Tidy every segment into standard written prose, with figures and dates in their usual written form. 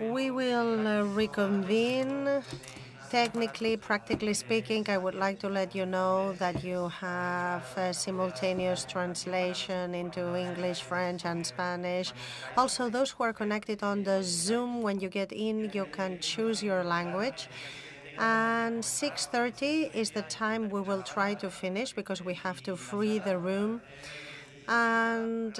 We will reconvene. Technically, practically speaking, I would like to let you know that you have simultaneous translation into English, French, and Spanish. Also, those who are connected on the Zoom, when you get in, you can choose your language. And 6:30 is the time we will try to finish, because we have to free the room. And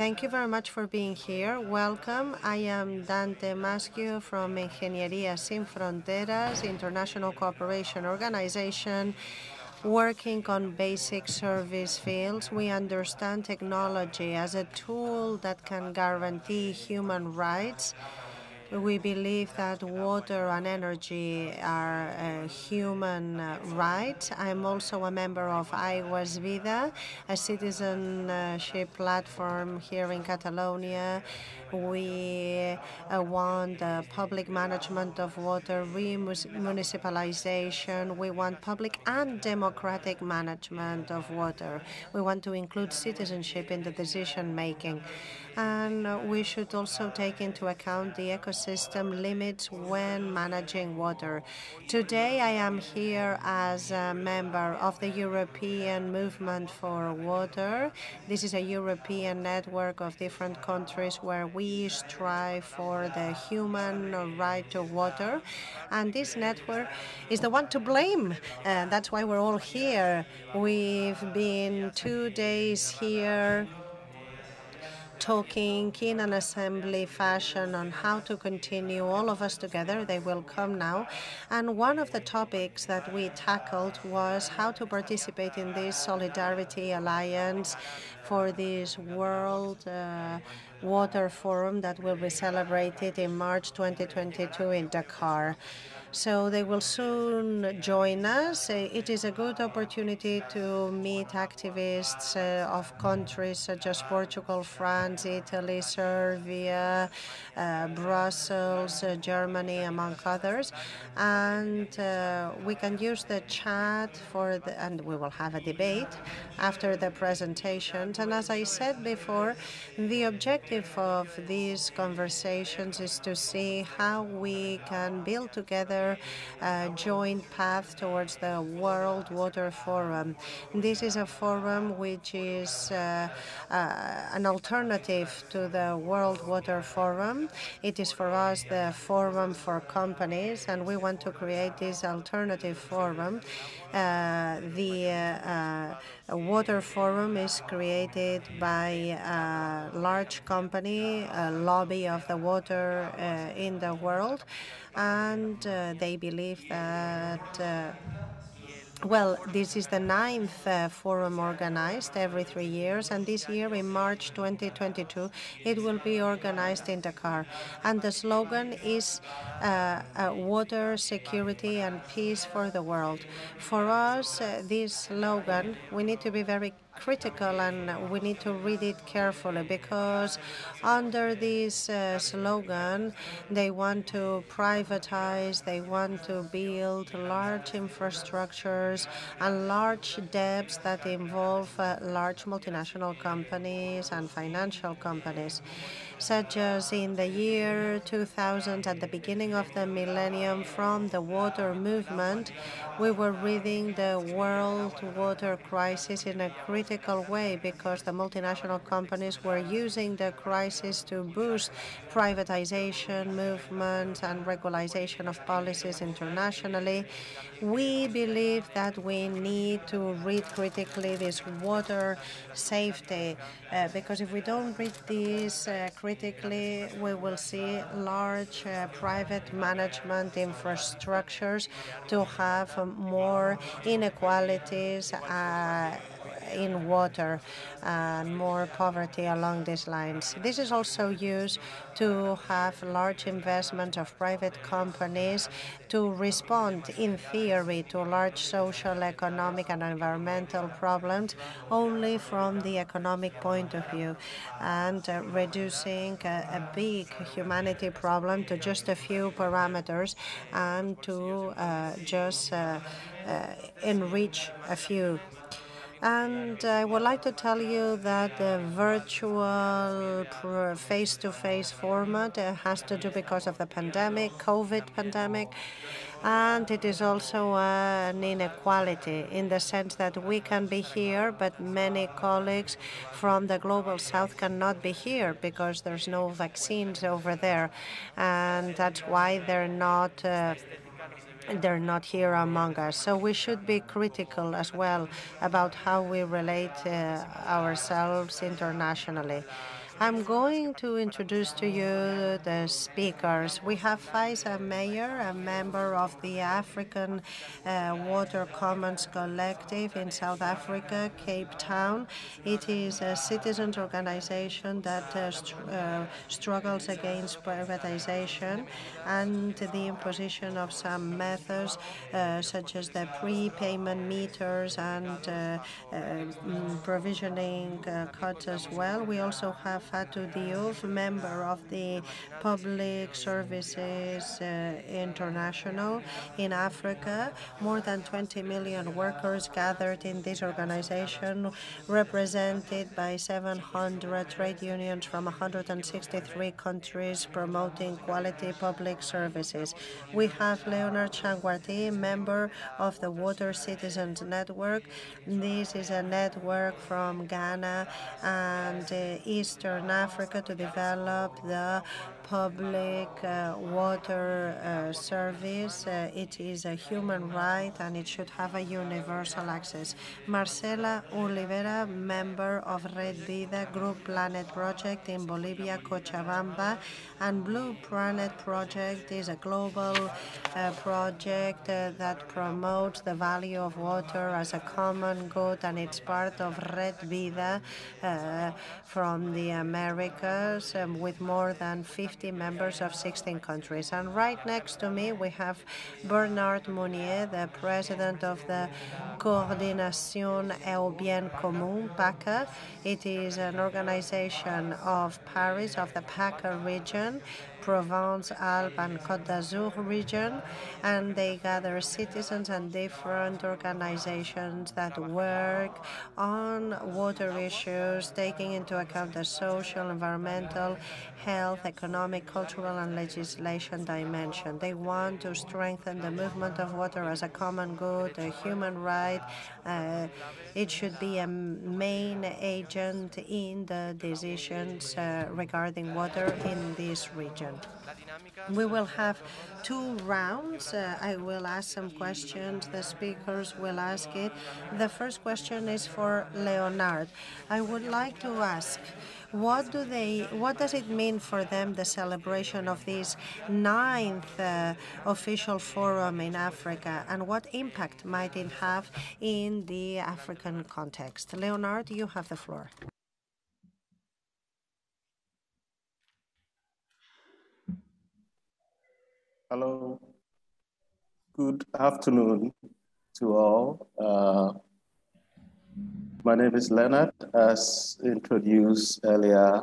thank you very much for being here. Welcome. I am Dante Maschio from Ingeniería Sin Fronteras, international cooperation organization working on basic service fields. We understand technology as a tool that can guarantee human rights. We believe that water and energy are human rights. I'm also a member of IWASVIDA, a citizenship platform here in Catalonia. We want public management of water, remunicipalization. We want public and democratic management of water. We want to include citizenship in the decision-making. And we should also take into account the ecosystem limits when managing water. Today, I am here as a member of the European Movement for Water. This is a European network of different countries where we strive for the human right to water. And this network is the one to blame. That's why we're all here. We've been 2 days here talking in an assembly fashion on how to continue all of us together. They will come now. And one of the topics that we tackled was how to participate in this Solidarity Alliance for this World Water Forum that will be celebrated in March 2022 in Dakar. So they will soon join us. It is a good opportunity to meet activists of countries such as Portugal, France, Italy, Serbia, Brussels, Germany, among others. And we can use the chat for the, and we will have a debate after the presentations. And as I said before, the objective of these conversations is to see how we can build together a joint path towards the World Water Forum. This is a forum which is an alternative to the World Water Forum. It is for us the forum for companies, and we want to create this alternative forum. The Water Forum is created by a large company, a lobby of the water in the world, and they believe that, well, this is the 9th forum organized every 3 years, and this year in March 2022 it will be organized in Dakar. And the slogan is water, security and peace for the world. For us, this slogan, we need to be very critical and we need to read it carefully, because under this slogan they want to privatize, they want to build large infrastructures and large debts that involve large multinational companies and financial companies. Such as in the year 2000, at the beginning of the millennium, from the water movement, we were reading the world water crisis in a critical way, because the multinational companies were using the crisis to boost privatization movements and regularization of policies internationally. We believe that we need to read critically this water safety, because if we don't read this critically, we will see large private management infrastructures to have more inequalities in water and more poverty along these lines. This is also used to have large investments of private companies to respond, in theory, to large social, economic, and environmental problems only from the economic point of view, and reducing a big humanity problem to just a few parameters and to just enrich a few. And I would like to tell you that the virtual face-to-face format has to do because of the pandemic, COVID pandemic, and it is also an inequality in the sense that we can be here, but many colleagues from the Global South cannot be here because there's no vaccines over there, and that's why they're not here among us. So we should be critical as well about how we relate ourselves internationally. I'm going to introduce to you the speakers. We have Faezah Meyer, a member of the African Water Commons Collective in South Africa, Cape Town. It is a citizens' organization that struggles against privatization and the imposition of some methods, such as the prepayment meters and provisioning cuts as well. We also have Fatou Diouf, member of the Public Services International in Africa. More than 20 million workers gathered in this organization, represented by 700 trade unions from 163 countries promoting quality public services. We have Leonard Changwati, member of the Water Citizens Network. This is a network from Ghana and Eastern Africa to develop the public water service. It is a human right and it should have a universal access. Marcela Olivera, member of Red Vida, Blue Planet Project in Bolivia, Cochabamba, and Blue Planet Project is a global project that promotes the value of water as a common good, and it's part of Red Vida from the Americas with more than 50 members of 16 countries. And right next to me, we have Bernard Monier, the president of the Coordination au Bien Commun, PACA. It is an organization of Paris, of the PACA region, Provence, Alpes, and Côte d'Azur region, and they gather citizens and different organizations that work on water issues, taking into account the social, environmental, health, economic, cultural, and legislation dimension. They want to strengthen the movement of water as a common good, a human right. It should be a main agent in the decisions regarding water in this region. We will have two rounds. I will ask some questions. The speakers will ask it. The first question is for Leonard. I would like to ask, what does it mean for them, the celebration of this 9th official forum in Africa, and what impact might it have in the African context? Leonard, you have the floor. Hello. Good afternoon to all. My name is Leonard. As introduced earlier,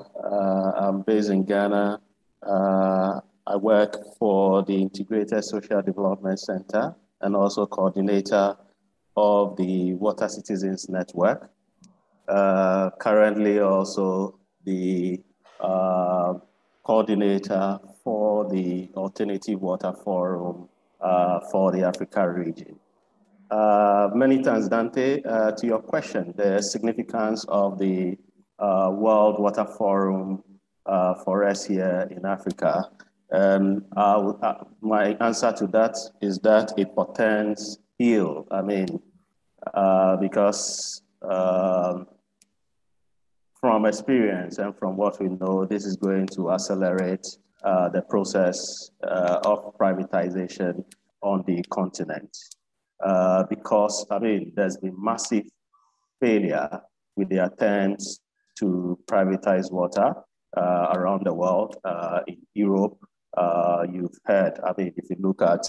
I'm based in Ghana. I work for the Integrated Social Development Center and also coordinator of the Water Citizens Network. Currently also the coordinator for the Alternative Water Forum for the Africa region. Many thanks, Dante. To your question, the significance of the World Water Forum for us here in Africa. My answer to that is that it portends ill. I mean, because from experience and from what we know, this is going to accelerate the process of privatization on the continent. Because, I mean, there's been massive failure with the attempts to privatize water around the world. In Europe, you've heard, I mean, if you look at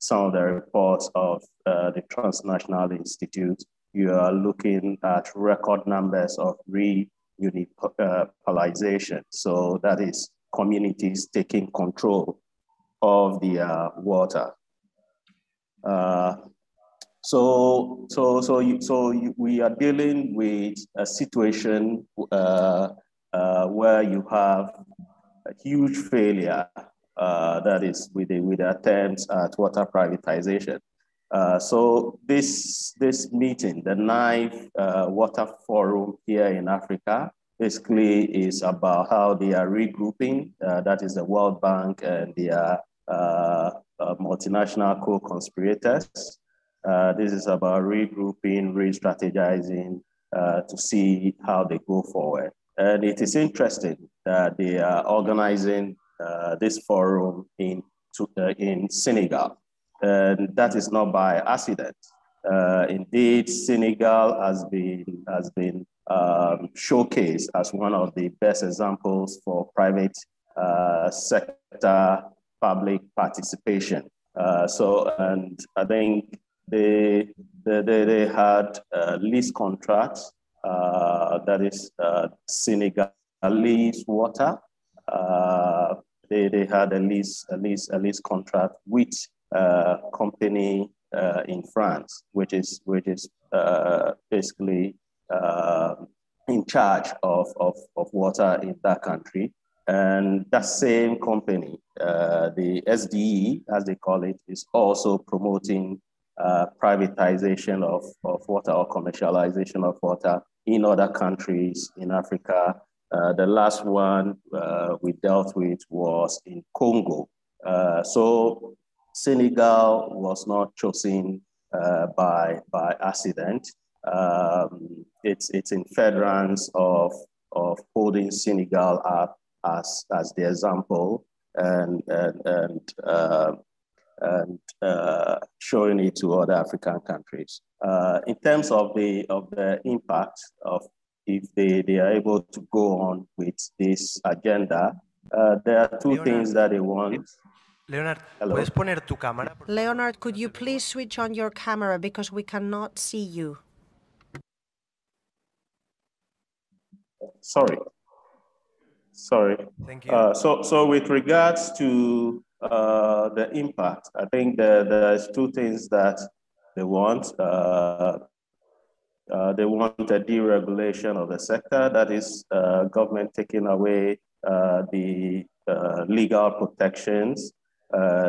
some of the reports of the Transnational Institute, you are looking at record numbers of reunipolarization. So that is communities taking control of the water. So we are dealing with a situation where you have a huge failure that is with attempts at water privatization. So this meeting, the 9th Water Forum here in Africa, basically is about how they are regrouping. That is the World Bank and their multinational co-conspirators. This is about regrouping, re-strategizing to see how they go forward. And it is interesting that they are organizing this forum in Senegal. And that is not by accident. Indeed, Senegal has been showcased as one of the best examples for private sector public participation. And I think they had lease contracts, that is Senegalese water. They had a lease contract with company in France, which is basically in charge of water in that country. And that same company, the SDE, as they call it, is also promoting privatization of water or commercialization of water in other countries in Africa. The last one we dealt with was in Congo. So Senegal was not chosen by accident. It's in furtherance of holding Senegal up as the example and showing it to other African countries. In terms of the impact of if they are able to go on with this agenda, there are two things that they want. Leonard, ¿puedes poner tu cámara? Leonard, could you please switch on your camera because we cannot see you. Sorry. Thank you. So with regards to the impact, I think there's two things that they want. They want a deregulation of the sector, that is government taking away the legal protections,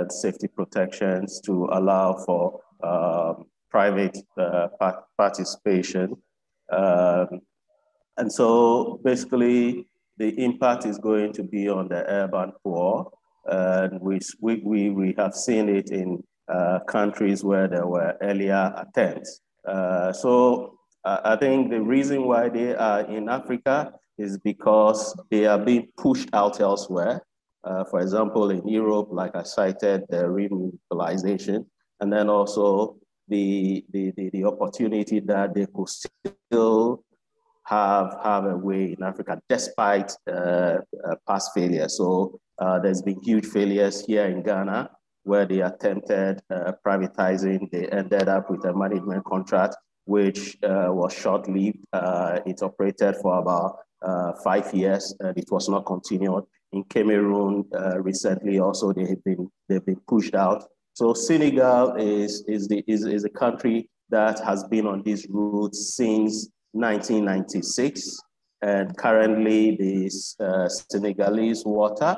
safety protections to allow for private participation. And so basically, the impact is going to be on the urban poor, and we have seen it in countries where there were earlier attempts. So I think the reason why they are in Africa is because they are being pushed out elsewhere. For example, in Europe, like I cited, the remunicipalization, and then also the opportunity that they could still have a way in Africa, despite past failures. So there's been huge failures here in Ghana, where they attempted privatizing. They ended up with a management contract, which was short-lived. It operated for about 5 years, and it was not continued. In Cameroon, recently also, they've been pushed out. So Senegal is a country that has been on this route since 1996, and currently this Senegalese Water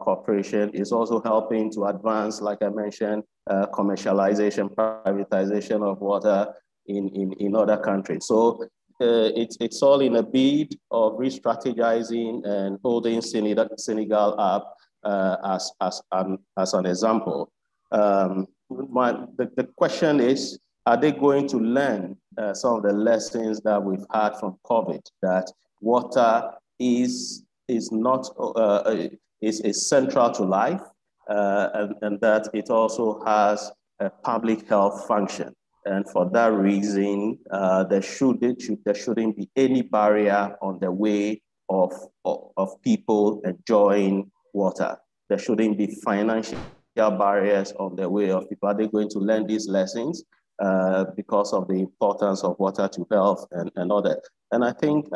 Corporation is also helping to advance, like I mentioned, commercialization, privatization of water in other countries. So it's all in a bid of re-strategizing and holding Senegal up as an example. The question is, are they going to learn some of the lessons that we've had from COVID, that water is central to life, and that it also has a public health function, and for that reason, there shouldn't be any barrier on the way of people enjoying water. There shouldn't be financial barriers on the way of people. Are they going to learn these lessons? Because of the importance of water to health and all that. And I think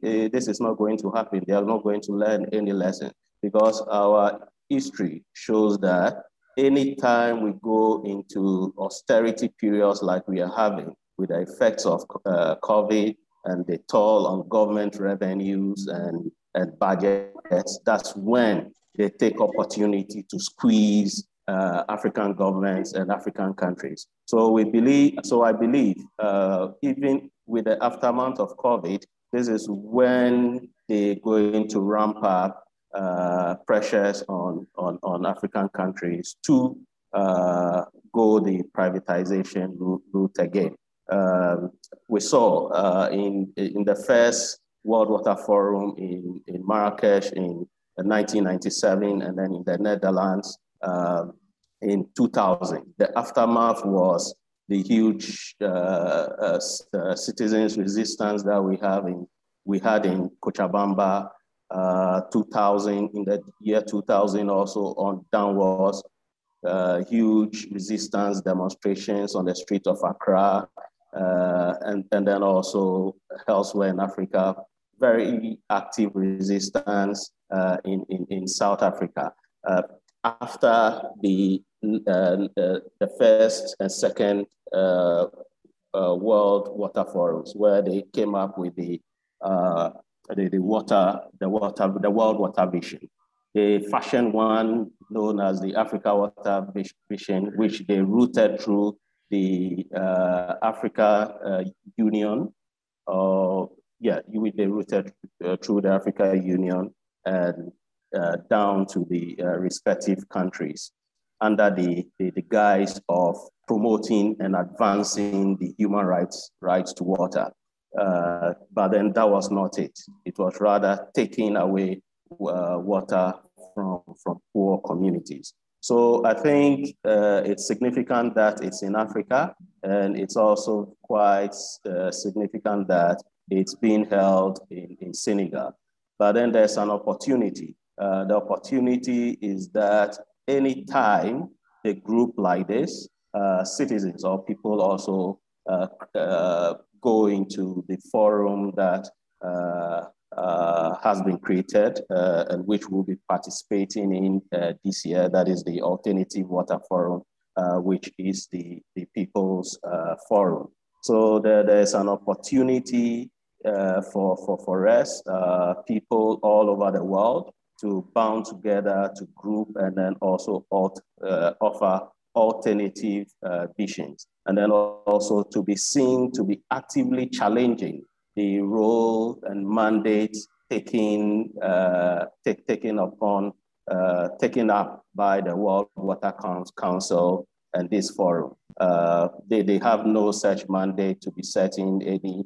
this is not going to happen. They are not going to learn any lesson, because our history shows that anytime we go into austerity periods like we are having with the effects of COVID and the toll on government revenues and budgets, that's when they take opportunity to squeeze African governments and African countries. So we believe, I believe even with the aftermath of COVID, this is when they're going to ramp up pressures on African countries to go the privatization route again. We saw in the first World Water Forum in Marrakesh in 1997, and then in the Netherlands, in 2000. The aftermath was the huge citizens' resistance that we had in Cochabamba, 2000, in the year 2000 also on downwards, huge resistance demonstrations on the street of Accra, and then also elsewhere in Africa, very active resistance in South Africa. After the first and second World Water Forums, where they came up with the World Water Vision, they fashioned one known as the Africa Water Vision, which they routed through the Africa Union. They routed through the Africa Union and down to the respective countries under the guise of promoting and advancing the human rights to water. But then that was not it. It was rather taking away water from poor communities. So I think it's significant that it's in Africa, and it's also quite significant that it's being held in Senegal. But then there's an opportunity. The opportunity is that anytime a group like this, citizens or people also go into the forum that has been created and which we'll be participating in this year, that is the Alternative Water Forum, which is the People's Forum. So there's an opportunity for us, people all over the world, to bound together to group and then also offer alternative visions. And then also to be seen to be actively challenging the role and mandate taken up by the World Water Council and this forum. They have no such mandate to be setting any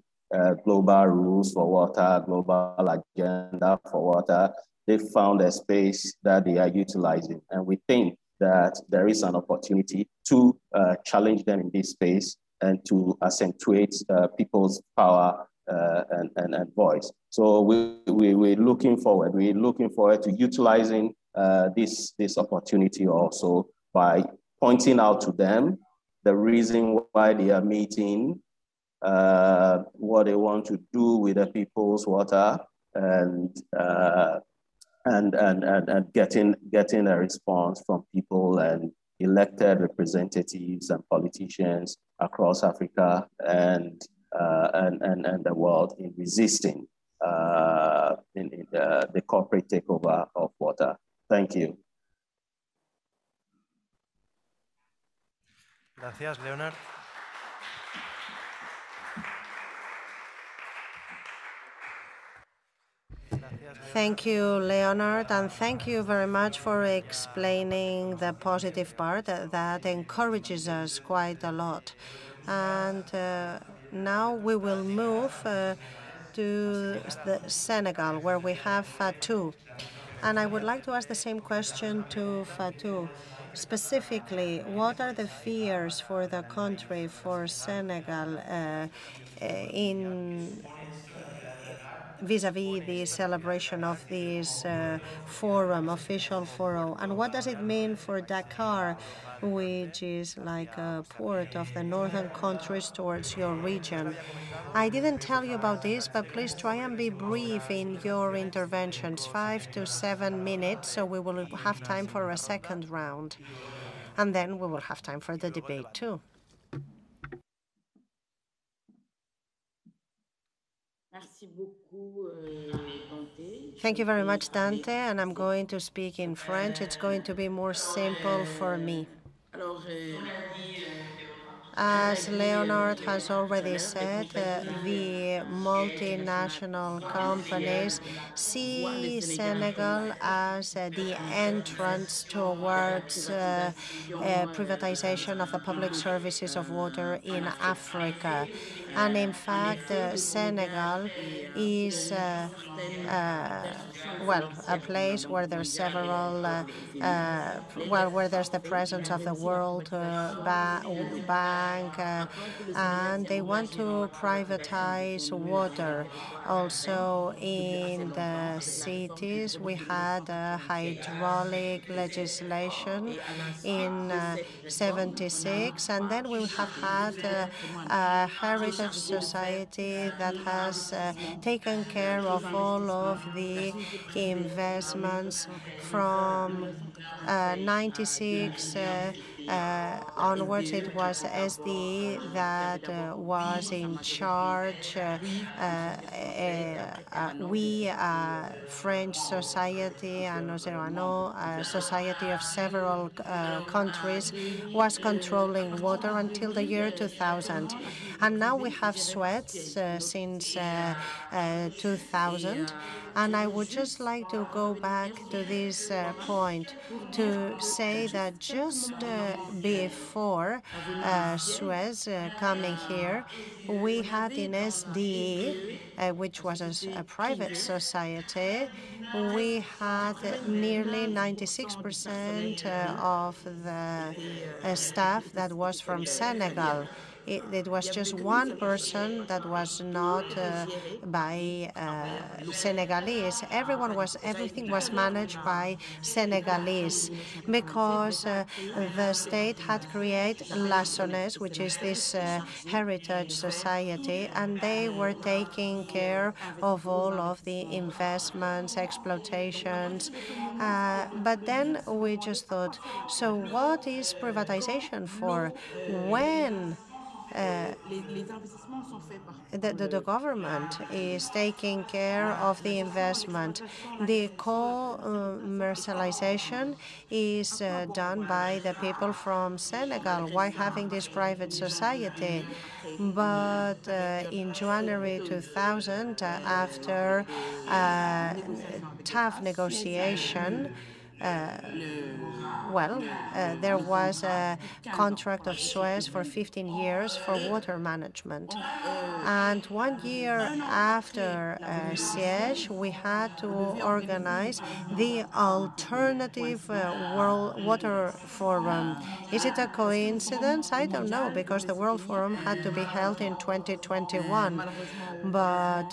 global rules for water, global agenda for water. They found a space that they are utilizing. And we think that there is an opportunity to challenge them in this space and to accentuate people's power and voice. So we're looking forward. We're looking forward to utilizing this opportunity also by pointing out to them the reason why they are meeting, what they want to do with the people's water, and getting a response from people and elected representatives and politicians across Africa and the world in resisting the corporate takeover of water. Thank you. Gracias, Leonard. Thank you, Leonard, and thank you very much for explaining the positive part that encourages us quite a lot. And now we will move to Senegal, where we have Fatou. And I would like to ask the same question to Fatou. Specifically, what are the fears for the country, for Senegal, in vis-a-vis the celebration of this forum, official forum? And what does it mean for Dakar, which is like a port of the northern countries towards your region? I didn't tell you about this, but please try and be brief in your interventions, 5 to 7 minutes, so we will have time for a second round. and then we will have time for the debate too. Thank you very much, Dante, and I'm going to speak in French. It's going to be more simple for me. As Leonard has already said, the multinational companies see Senegal as the entrance towards privatization of the public services of water in Africa. And in fact, Senegal is, a place where there's several, where there's the presence of the World Bank, and they want to privatize water. Also, in the cities, we had hydraulic legislation in '76, and then we have had a heritage society that has taken care of all of the investments from '96 onwards. It was SDE that was in charge. French society and Oceano, society of several countries, was controlling water until the year 2000. And now we have Suez since 2000. And I would just like to go back to this point to say that just before Suez coming here, we had in SDE, which was a private society, we had nearly 96% of the staff that was from Senegal. It was just one person that was not by Senegalese. Everything was managed by Senegalese because the state had created La Sonès, which is this heritage society, and they were taking care of all of the investments, exploitations. But then we just thought, so what is privatization for? When the government is taking care of the investment. The commercialization is done by the people from Senegal. Why having this private society? But in January 2000, after tough negotiation, there was a contract of Suez for 15 years for water management. And 1 year after siege, we had to organize the Alternative World Water Forum. Is it a coincidence? I don't know, because the World Forum had to be held in 2021. But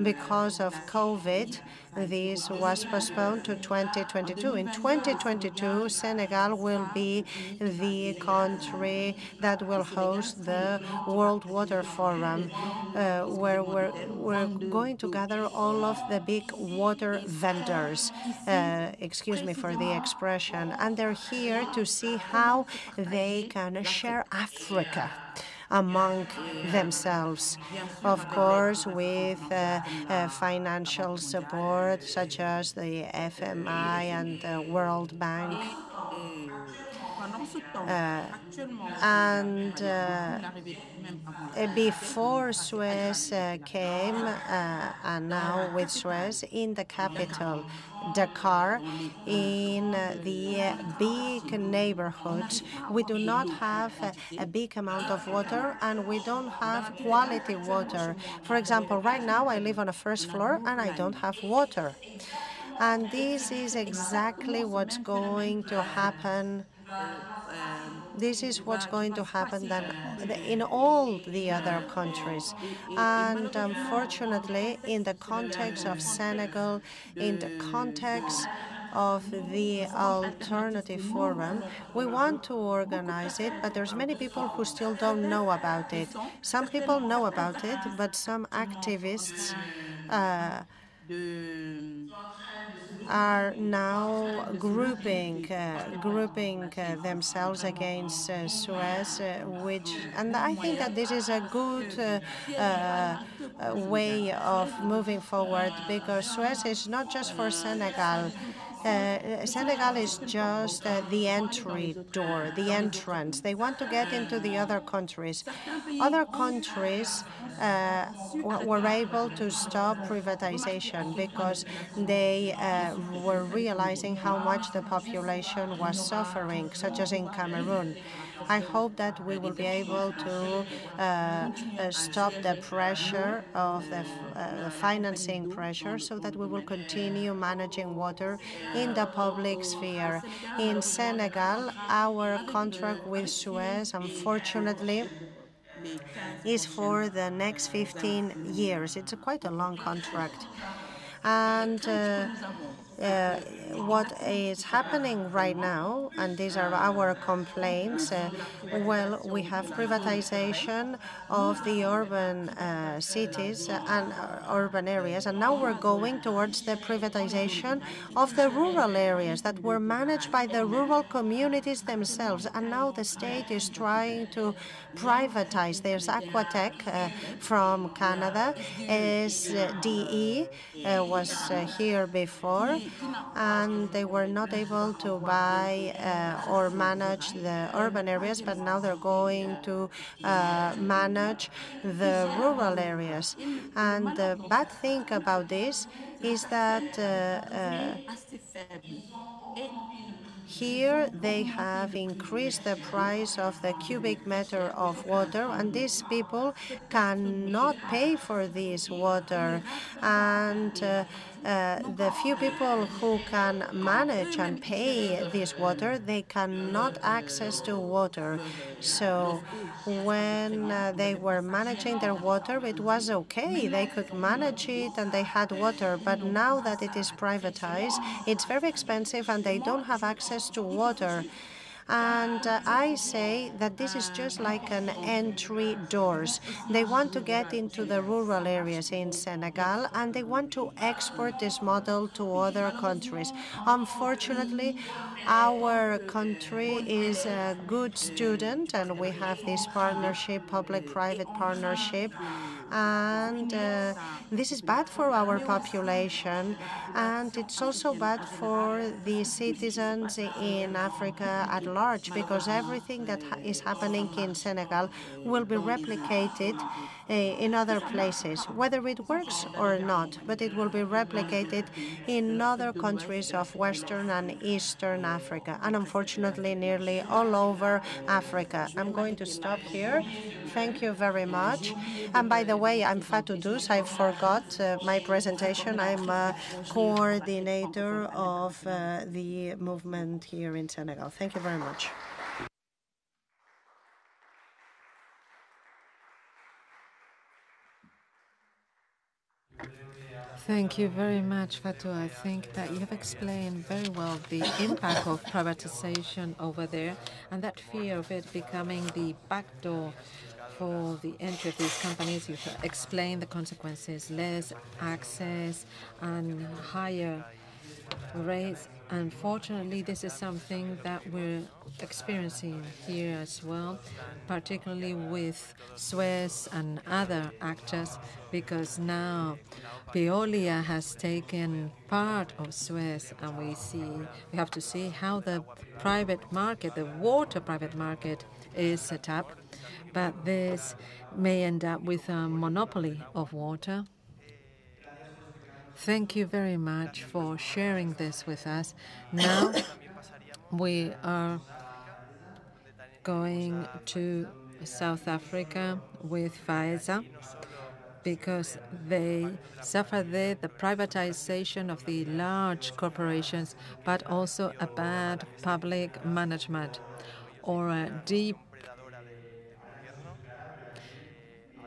because of COVID, this was postponed to 2022. In 2022, Senegal will be the country that will host the World Water Forum, where we're going to gather all of the big water vendors, excuse me for the expression, and they're here to see how they can share Africa among themselves, of course, with financial support such as the FMI and the World Bank. Before Suez came, and now with Suez in the capital, Dakar, in the big neighborhoods, we do not have a big amount of water, and we don't have quality water. For example, right now I live on a first floor and I don't have water. And this is exactly what's going to happen. This is what's going to happen then in all the other countries. And unfortunately, in the context of Senegal, in the context of the Alternative Forum, we want to organize it, but there's many people who still don't know about it. Some people know about it, but some activists are now grouping themselves against Suez, and I think that this is a good way of moving forward, because Suez is not just for Senegal. Senegal is just the entry door, the entrance. They want to get into the other countries. Other countries were able to stop privatization because they were realizing how much the population was suffering, such as in Cameroon. I hope that we will be able to stop the pressure of the financing pressure, so that we will continue managing water in the public sphere. In Senegal, our contract with Suez, unfortunately, is for the next 15 years. It's quite a long contract. And what is happening right now, and these are our complaints, well, we have privatization of the urban cities and urban areas, and now we're going towards the privatization of the rural areas that were managed by the rural communities themselves, and now the state is trying to privatize. There's Aquatech from Canada, SDE was here before, and they were not able to buy or manage the urban areas, but now they're going to manage the rural areas. And the bad thing about this is that here they have increased the price of the cubic meter of water, and these people cannot pay for this water. And the few people who can manage and pay this water, they cannot access to water. So when they were managing their water, it was okay. They could manage it and they had water. But now that it is privatized, it's very expensive and they don't have access to water. And I say that this is just like an entry doors. They want to get into the rural areas in Senegal, and they want to export this model to other countries. Unfortunately, our country is a good student, and we have this partnership, public-private partnership, and this is bad for our population, and it's also bad for the citizens in Africa at large, because everything that is happening in Senegal will be replicated in other places, whether it works or not, but it will be replicated in other countries of Western and Eastern Africa, and unfortunately nearly all over Africa. I'm going to stop here. Thank you very much. And by the way, I'm Fatou Diouf. I forgot my presentation. I'm a coordinator of the movement here in Senegal. Thank you very much. Thank you very much, Fatou. I think that you have explained very well the impact of privatization over there, and that fear of it becoming the backdoor for the entry of these companies. You have explained the consequences: less access and higher rates. Unfortunately, this is something that we're experiencing here as well, particularly with Suez and other actors, because now Veolia has taken part of Suez, and we have to see how the private market, the water private market, is set up. But this may end up with a monopoly of water. Thank you very much for sharing this with us. Now we are going to South Africa with Faezah, because they suffer there the privatization of the large corporations, but also a bad public management or a deep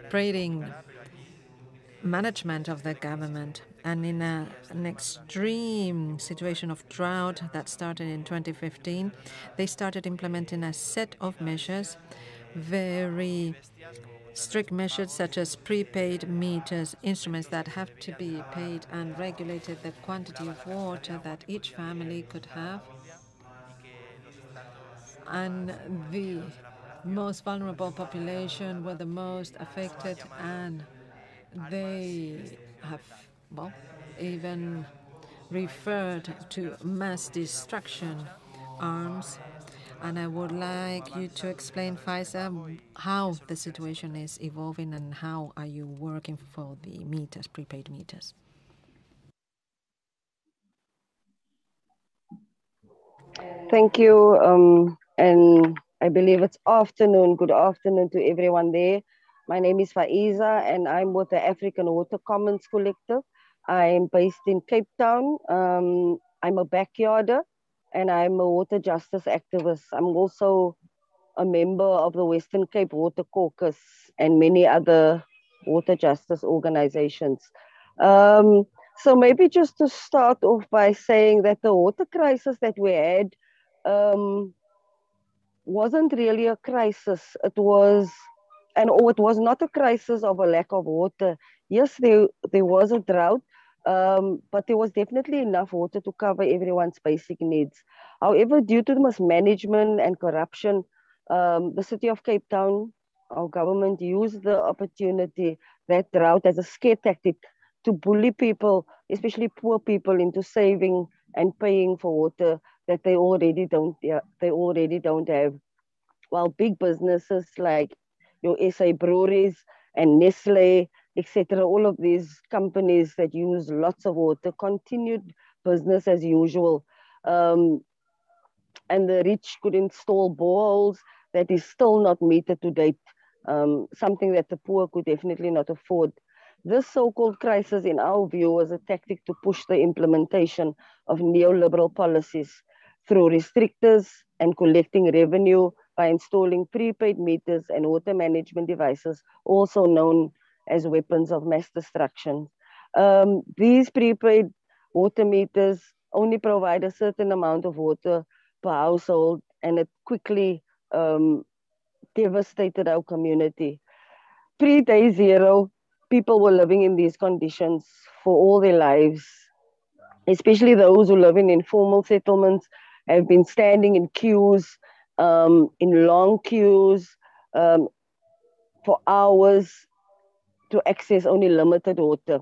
trading management of the government. And in an extreme situation of drought that started in 2015, they started implementing a set of measures very strict measures such as prepaid meters, instruments that have to be paid, and regulated the quantity of water that each family could have. And the most vulnerable population were the most affected, and they have, well, even referred to mass destruction arms. And I would like you to explain, Faezah, how the situation is evolving and how are you working for the meters, prepaid meters? Thank you. And I believe it's afternoon. Good afternoon to everyone there. My name is Faezah, and I'm with the African Water Commons Collective. I'm based in Cape Town. I'm a backyarder, and I'm a water justice activist. I'm also a member of the Western Cape Water Caucus and many other water justice organizations. So maybe just to start off by saying that the water crisis that we had wasn't really a crisis. It was, and or it was not a crisis of a lack of water. Yes, there was a drought, but there was definitely enough water to cover everyone's basic needs. However, due to the mismanagement and corruption, the city of Cape Town, our government, used the opportunity, that drought, as a scare tactic to bully people, especially poor people, into saving and paying for water that they already don't have. While big businesses like your SA breweries and Nestle, etc., all of these companies that use lots of water continued business as usual. And the rich could install boreholes that is still not metered to date, something that the poor could definitely not afford. This so-called crisis, in our view, was a tactic to push the implementation of neoliberal policies through restrictors and collecting revenue by installing prepaid meters and water management devices, also known as weapons of mass destruction. These prepaid water meters only provide a certain amount of water per household, and it quickly devastated our community. Pre-day zero, people were living in these conditions for all their lives, especially those who live in informal settlements, have been standing in queues, in long queues for hours, to access only limited water,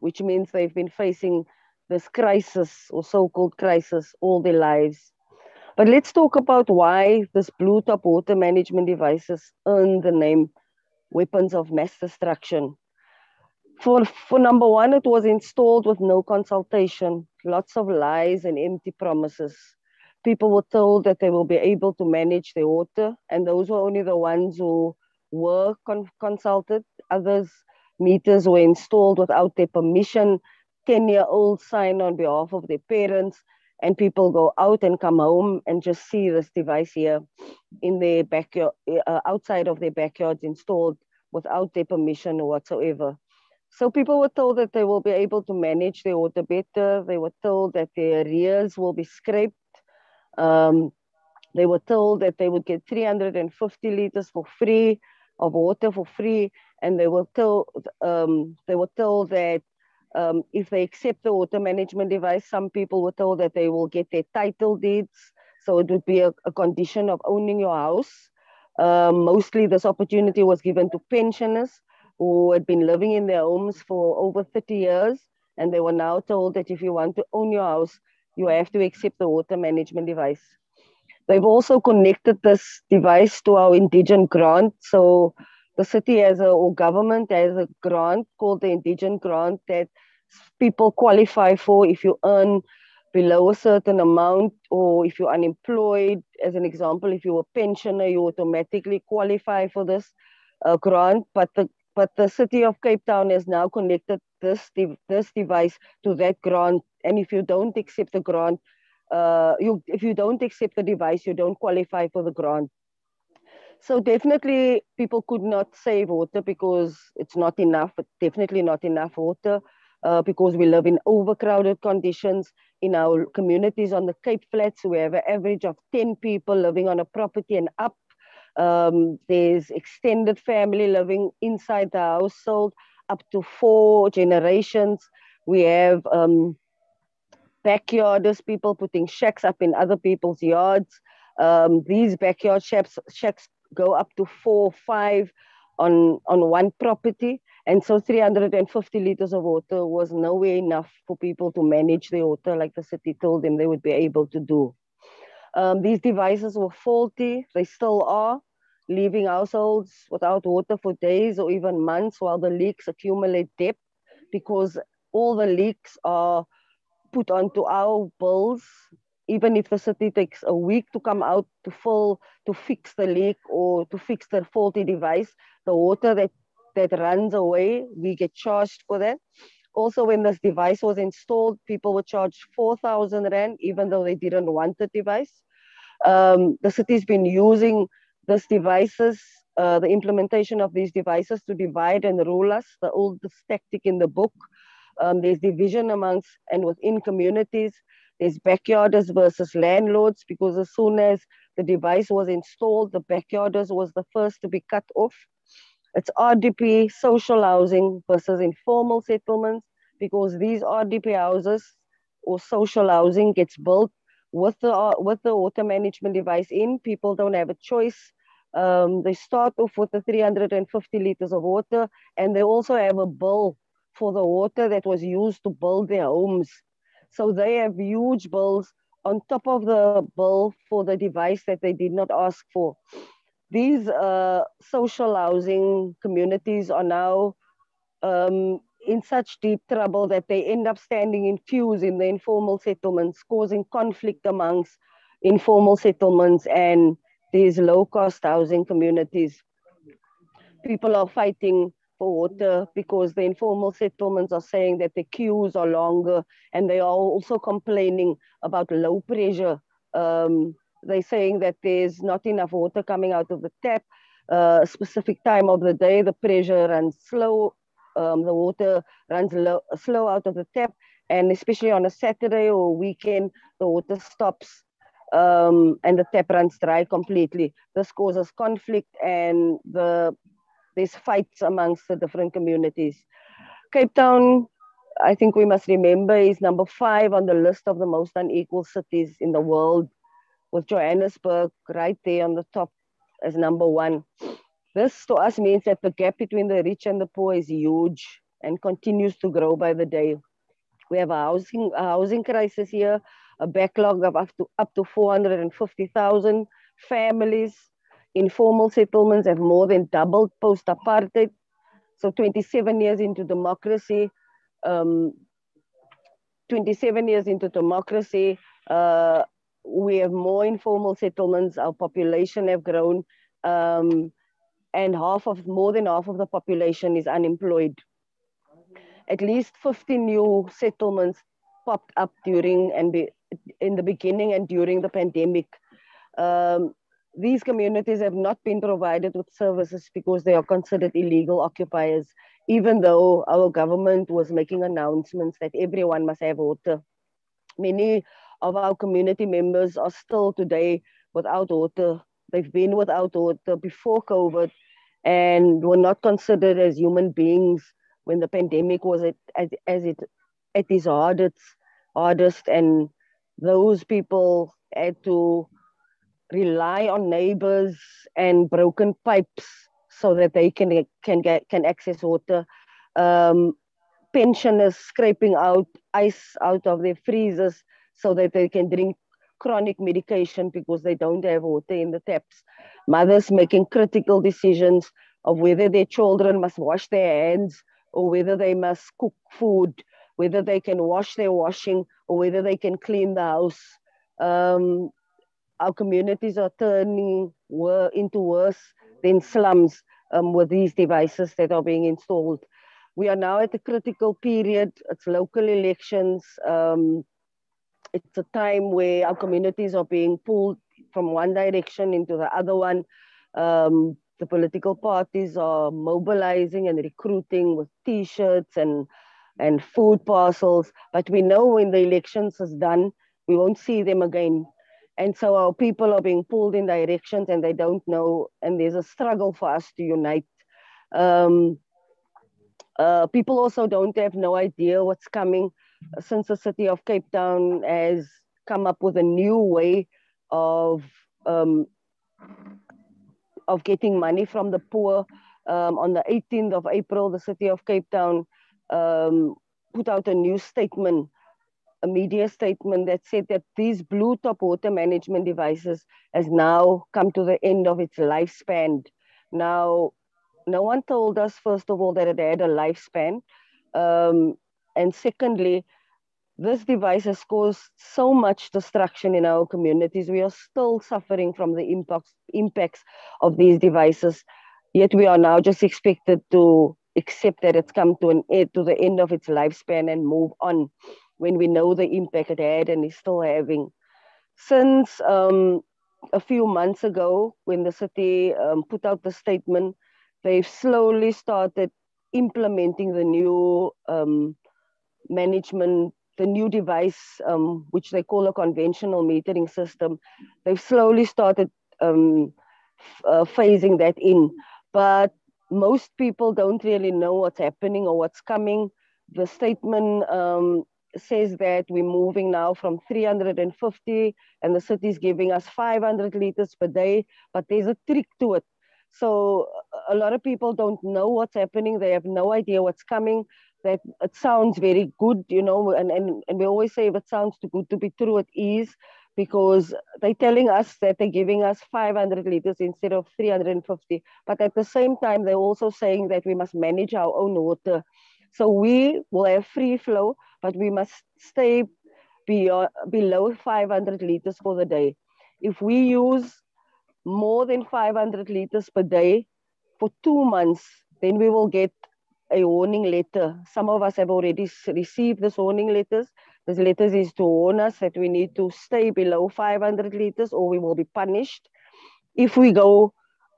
which means they've been facing this crisis, or so-called crisis, all their lives. But let's talk about why this blue top water management devices earned the name weapons of mass destruction. For number one, it was installed with no consultation, lots of lies and empty promises. People were told that they will be able to manage their water, and those were only the ones who were consulted. Others' meters were installed without their permission. 10-year-olds sign on behalf of their parents, and people go out and come home and just see this device here in their backyard, outside of their backyards, installed without their permission whatsoever. So people were told that they will be able to manage their water better. They were told that their arrears will be scraped. They were told that they would get 350 liters for free of water for free, and they were told that if they accept the water management device, some people were told that they will get their title deeds, so it would be a condition of owning your house. Mostly this opportunity was given to pensioners who had been living in their homes for over 30 years, and they were now told that if you want to own your house, you have to accept the water management device. They've also connected this device to our indigent grant. So the city or government has a grant called the indigent grant that people qualify for if you earn below a certain amount, or if you're unemployed. As an example, if you're a pensioner, you automatically qualify for this grant. But the city of Cape Town has now connected this device to that grant. And if you don't accept the grant, if you don't accept the device, you don't qualify for the grant. So definitely people could not save water because it's not enough, but definitely not enough water, because we live in overcrowded conditions. In our communities on the Cape Flats, we have an average of 10 people living on a property and up. There's extended family living inside the household, up to 4 generations. We have backyarders, people putting shacks up in other people's yards. These backyard shacks go up to 4 or 5 on one property. And so 350 liters of water was nowhere enough for people to manage their water like the city told them they would be able to do. These devices were faulty, they still are, leaving households without water for days or even months while the leaks accumulate depth, because all the leaks are put onto our bills, even if the city takes a week to come out to fix the leak or to fix the faulty device. The water that runs away, we get charged for that. Also, when this device was installed, people were charged 4,000 Rand, even though they didn't want the device. The city's been using these devices, the implementation of these devices, to divide and rule us, the oldest tactic in the book. There's division amongst and within communities. There's backyarders versus landlords, because as soon as the device was installed, the backyarders was the first to be cut off. It's RDP, social housing versus informal settlements, because these RDP houses or social housing gets built with the water management device in. People don't have a choice. They start off with the 350 liters of water, and they also have a bill for the water that was used to build their homes. So they have huge bills on top of the bill for the device that they did not ask for. These social housing communities are now in such deep trouble that they end up standing in queues in the informal settlements, causing conflict amongst informal settlements and these low-cost housing communities. People are fighting for water because the informal settlements are saying that the queues are longer, and they are also complaining about low pressure. They're saying that there's not enough water coming out of the tap. A specific time of the day, the pressure runs slow, the water runs slow out of the tap, and especially on a Saturday or weekend, the water stops and the tap runs dry completely. This causes conflict, and there's fights amongst the different communities. Cape Town, I think we must remember, is number 5 on the list of the most unequal cities in the world, with Johannesburg right there on the top as number 1. This to us means that the gap between the rich and the poor is huge and continues to grow by the day. We have a housing crisis here, a backlog of up to 450,000 families. Informal settlements have more than doubled post-apartheid. So 27 years into democracy, we have more informal settlements. Our population have grown, and more than half of the population is unemployed. At least 50 new settlements popped up in the beginning and during the pandemic. These communities have not been provided with services because they are considered illegal occupiers, even though our government was making announcements that everyone must have water. Many of our community members are still today without water. They've been without water before COVID and were not considered as human beings when the pandemic was at its hardest, and those people had to rely on neighbors and broken pipes so that they can access water. Pensioners scraping out ice out of their freezers so that they can drink chronic medication because they don't have water in the taps. Mothers making critical decisions of whether their children must wash their hands or whether they must cook food, whether they can wash their washing, or whether they can clean the house. Our communities are turning into worse than slums with these devices that are being installed. We are now at a critical period. It's local elections. It's a time where our communities are being pulled from one direction into the other one. The political parties are mobilizing and recruiting with T-shirts and food parcels. But we know when the elections is done, we won't see them again. And so our people are being pulled in directions and they don't know, and there's a struggle for us to unite. People also don't have no idea what's coming, since the city of Cape Town has come up with a new way of getting money from the poor. On the 18th of April, the city of Cape Town put out a new statement, a media statement that said that these blue top water management devices has now come to the end of its lifespan. Now, no one told us, first of all, that it had a lifespan. And secondly, this device has caused so much destruction in our communities. We are still suffering from the impacts of these devices, yet we are now just expected to accept that it's come to an end, to the end of its lifespan, and move on, when we know the impact it had and is still having. Since a few months ago, when the city put out the statement, they've slowly started implementing the new management, the new device, which they call a conventional metering system. They've slowly started phasing that in, but most people don't really know what's happening or what's coming. The statement says that we're moving now from 350, and the city's giving us 500 liters per day, but there's a trick to it. So a lot of people don't know what's happening. They have no idea what's coming. That it sounds very good, you know, and we always say if it sounds too good to be true, it is, because they're telling us that they're giving us 500 liters instead of 350. But at the same time, they're also saying that we must manage our own water. So we will have free flow, but we must stay below 500 liters for the day. If we use more than 500 liters per day for 2 months, then we will get a warning letter. Some of us have already received this warning letters. This letters is to warn us that we need to stay below 500 liters or we will be punished. If we go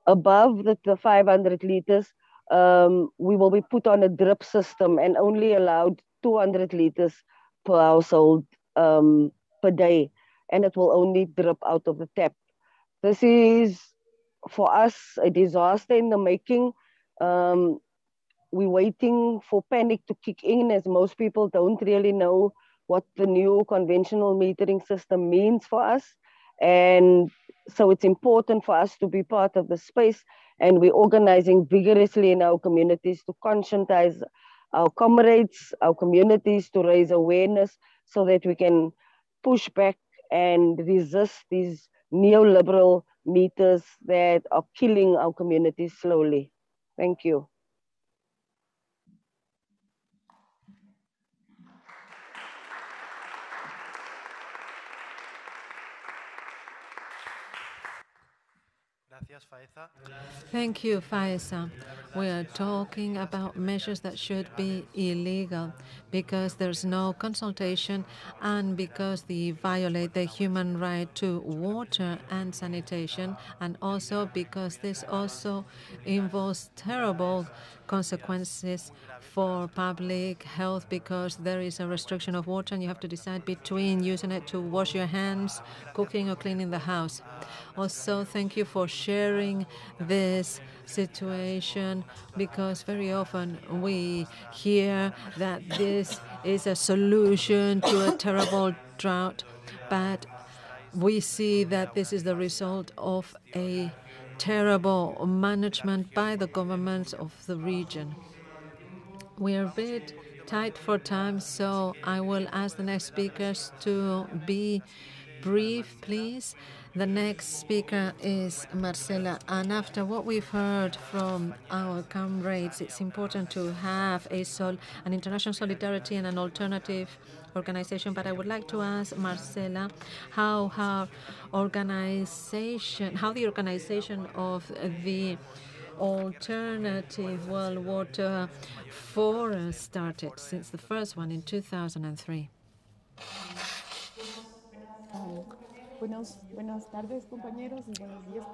above the 500 liters, we will be put on a drip system and only allowed 200 liters per household per day, and it will only drip out of the tap. This is, for us, a disaster in the making. We're waiting for panic to kick in, as most people don't really know what the new conventional metering system means for us. And so it's important for us to be part of the space, and we're organizing vigorously in our communities to conscientize our comrades, our communities, to raise awareness so that we can push back and resist these neoliberal meters that are killing our communities slowly. Thank you. Thank you, Faezah. We are talking about measures that should be illegal because there's no consultation and because they violate the human right to water and sanitation, and also because this also involves terrible consequences for public health, because there is a restriction of water and you have to decide between using it to wash your hands, cooking or cleaning the house. Also, thank you for sharing this situation, because very often we hear that this is a solution to a terrible drought, but we see that this is the result of a terrible management by the governments of the region. We are a bit tight for time, so I will ask the next speakers to be brief, please. The next speaker is Marcela, and after what we've heard from our comrades, it's important to have an international solidarity and an alternative organization. But I would like to ask Marcela how her organization, how the organization of the Alternative World Water Forum started since the first one in 2003.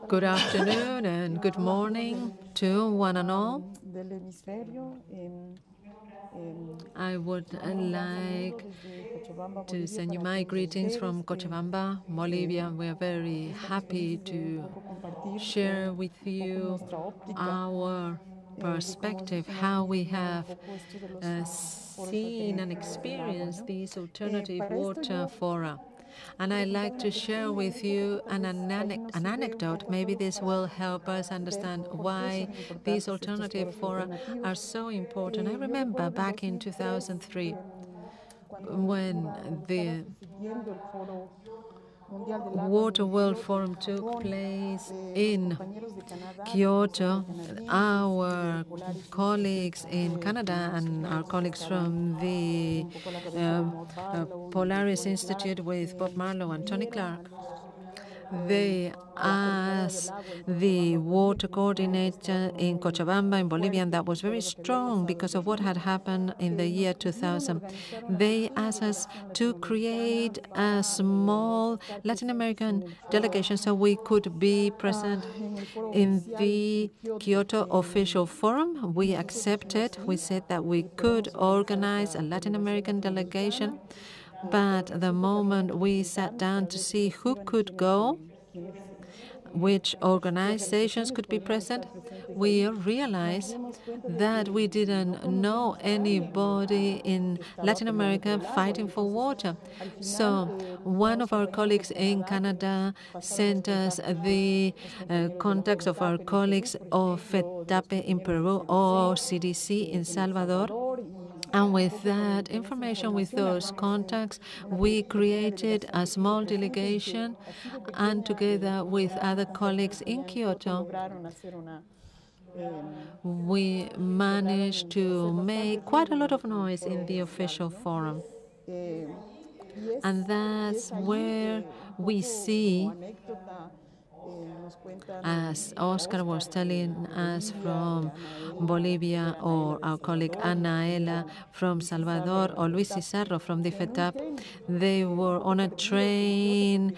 Good afternoon and good morning to one and all. I would like to send you my greetings from Cochabamba, Bolivia. We are very happy to share with you our perspective, how we have seen and experienced these alternative water fora. And I'd like to share with you an anecdote. Maybe this will help us understand why these alternative fora are so important. I remember back in 2003 when the Water World Forum took place in Kyoto. Our colleagues in Canada and our colleagues from the Polaris Institute with Bob Marlowe and Tony Clark, they, as the water coordinator in Cochabamba, in Bolivia, and that was very strong because of what had happened in the year 2000. They asked us to create a small Latin American delegation so we could be present in the Kyoto Official Forum. We accepted. We said that we could organize a Latin American delegation. But the moment we sat down to see who could go, which organizations could be present, we realized that we didn't know anybody in Latin America fighting for water. So one of our colleagues in Canada sent us the contacts of our colleagues of FEDAPE in Peru or CDC in Salvador. And with that information, with those contacts, we created a small delegation, and together with other colleagues in Kyoto, we managed to make quite a lot of noise in the official forum. And that's where we see, as Oscar was telling us from Bolivia, or our colleague Anaela from Salvador, or Luis Cizarro from the FETAP, they were on a train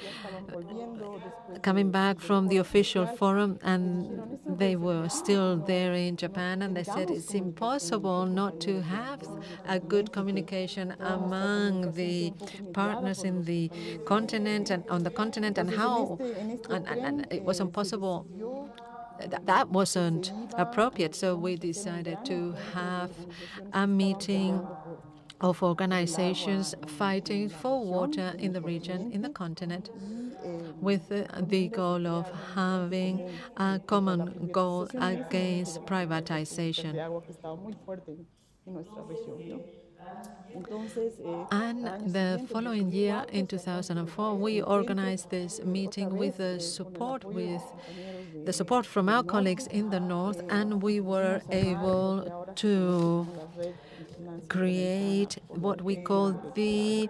coming back from the official forum, and they were still there in Japan, and they said it's impossible not to have a good communication among the partners in the continent and on the continent, and how and it was impossible. That wasn't appropriate, so we decided to have a meeting of organizations fighting for water in the region, in the continent, with the goal of having a common goal against privatization. And the following year, in 2004, we organized this meeting with the support from our colleagues in the north, and we were able to create what we call the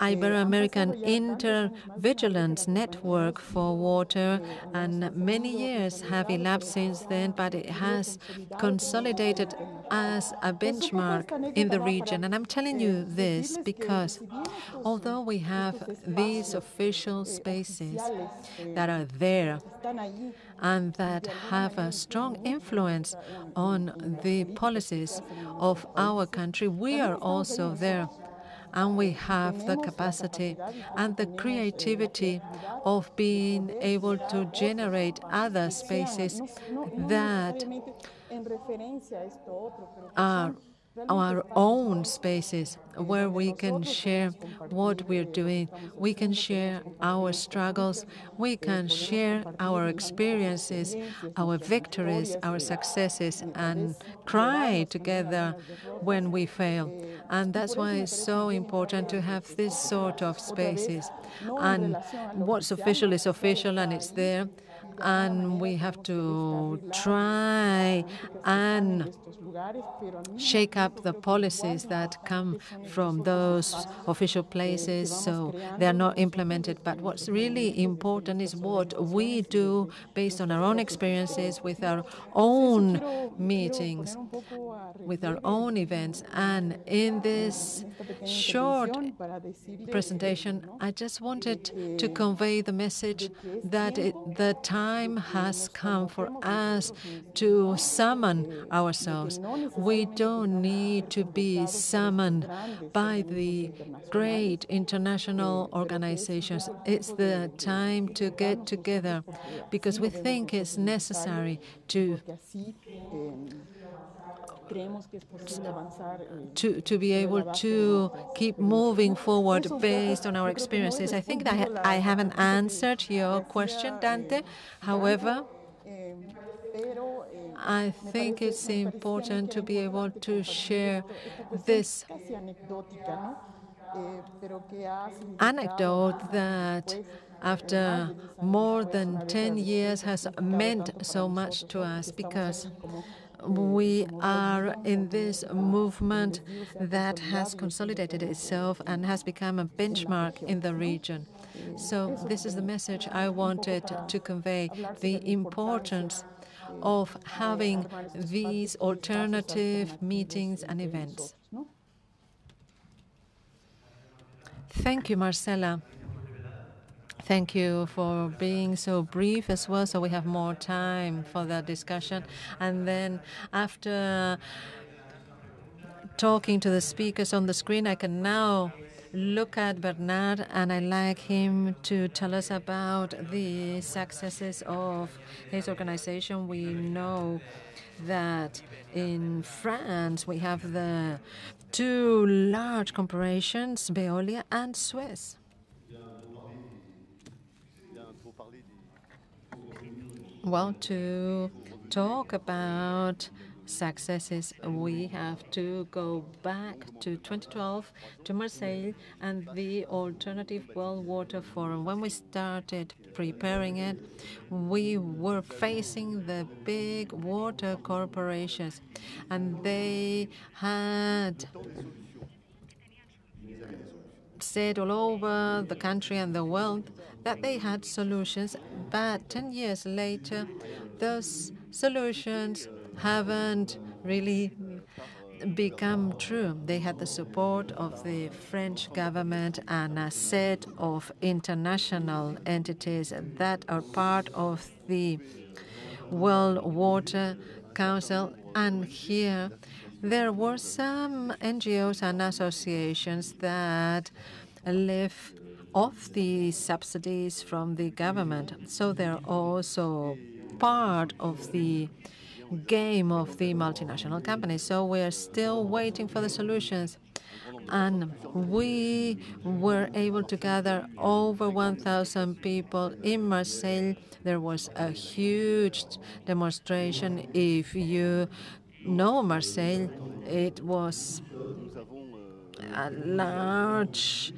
Ibero-American Intervigilance Network for Water, and many years have elapsed since then, but it has consolidated as a benchmark in the region. And I'm telling you this because although we have these official spaces that are there and that have a strong influence on the policies of our country, we are also there. And we have the capacity and the creativity of being able to generate other spaces that are our own spaces, where we can share what we're doing, we can share our struggles, we can share our experiences, our victories, our successes, and cry together when we fail. And that's why it's so important to have this sort of spaces. And what's official is official, and it's there. And we have to try and shake up the policies that come from those official places so they are not implemented. But what's really important is what we do based on our own experiences, with our own meetings, with our own events. And in this short presentation, I just wanted to convey the message that the time has come for us to summon ourselves. We don't need need to be summoned by the great international organizations. It's the time to get together, because we think it's necessary to be able to keep moving forward based on our experiences. I think that I haven't answered your question, Dante. However, I think it's important to be able to share this anecdote that after more than 10 years has meant so much to us, because we are in this movement that has consolidated itself and has become a benchmark in the region. So this is the message I wanted to convey, the importance of having these alternative meetings and events. Thank you, Marcela. Thank you for being so brief as well, so we have more time for that discussion. And then after talking to the speakers on the screen, I can now look at Bernard, and I'd like him to tell us about the successes of his organization. We know that in France we have the two large corporations, Veolia and Suez. Well, to talk about successes, we have to go back to 2012, to Marseille and the Alternative World Water Forum. When we started preparing it, we were facing the big water corporations, and they had said all over the country and the world that they had solutions, but 10 years later, those solutions haven't really become true. They had the support of the French government and a set of international entities that are part of the World Water Council, and here there were some NGOs and associations that live off the subsidies from the government. So they're also part of the game of the multinational companies. So we're still waiting for the solutions. And we were able to gather over 1,000 people in Marseille. There was a huge demonstration. If you know Marseille, it was a large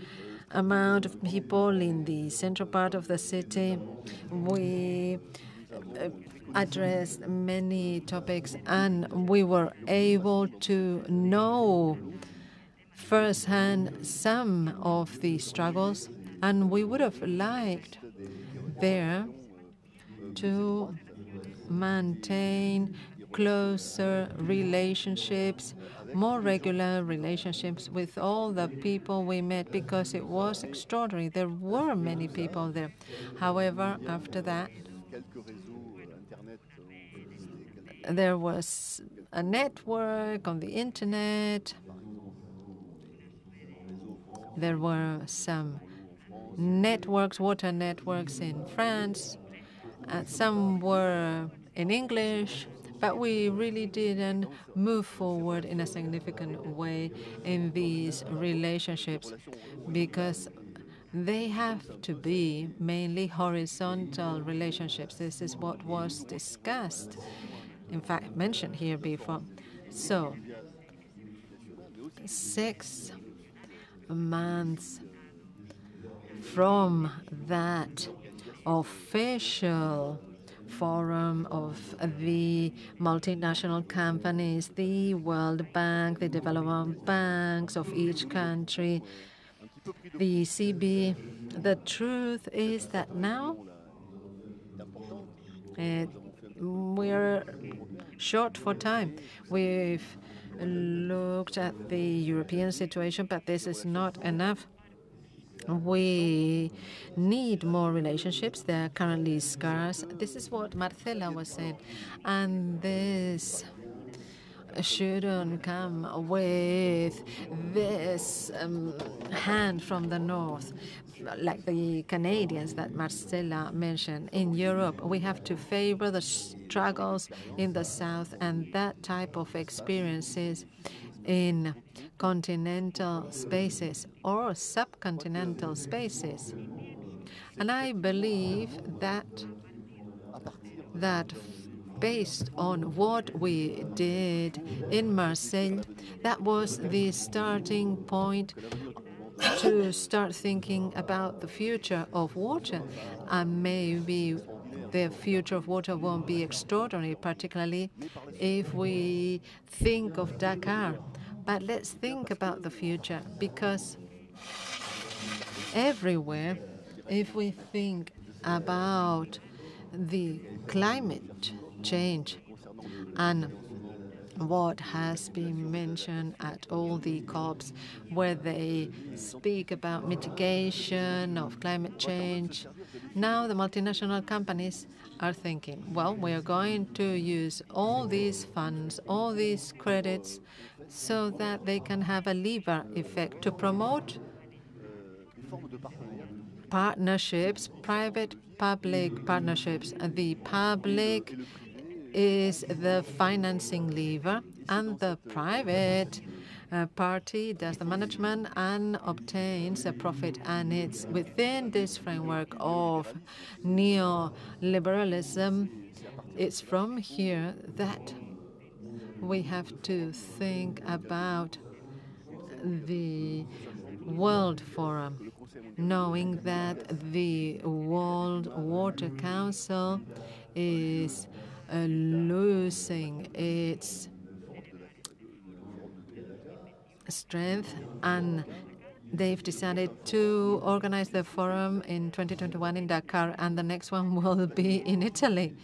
amount of people in the central part of the city. We addressed many topics, and we were able to know firsthand some of the struggles, and we would have liked there to maintain closer relationships, more regular relationships with all the people we met, because it was extraordinary. There were many people there. However, after that, there was a network on the internet. There were some networks, water networks in France. Some were in English. But we really didn't move forward in a significant way in these relationships, because they have to be mainly horizontal relationships. This is what was discussed, in fact, mentioned here before. So 6 months from that official forum of the multinational companies, the World Bank, the development banks of each country, the ECB. The truth is that now we're short for time. We've looked at the European situation, but this is not enough. We need more relationships. They are currently scarce. This is what Marcela was saying. And this shouldn't come with this hand from the north, like the Canadians that Marcela mentioned. In Europe, we have to favor the struggles in the south, and that type of experiences in continental spaces or subcontinental spaces. And I believe that based on what we did in Marseille, that was the starting point to start thinking about the future of water. And maybe the future of water won't be extraordinary, particularly if we think of Dakar. But let's think about the future, because everywhere, if we think about the climate change and what has been mentioned at all the COPs, where they speak about mitigation of climate change, now the multinational companies are thinking, well, we are going to use all these funds, all these credits, so that they can have a lever effect to promote partnerships, private-public partnerships. The public is the financing lever, and the private party does the management and obtains a profit. And it's within this framework of neoliberalism, it's from here that we have to think about the World Forum, knowing that the World Water Council is losing its strength, and they've decided to organize the forum in 2021 in Dakar, and the next one will be in Italy,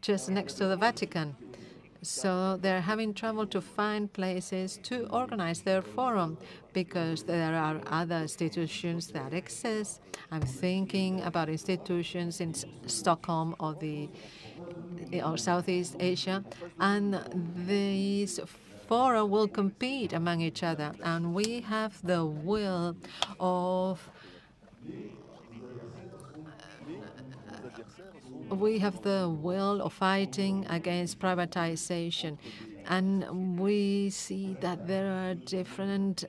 just next to the Vatican. So they're having trouble to find places to organize their forum, because there are other institutions that exist. I'm thinking about institutions in Stockholm or Southeast Asia, and these fora will compete among each other. And we have the will of fighting against privatization, and we see that there are different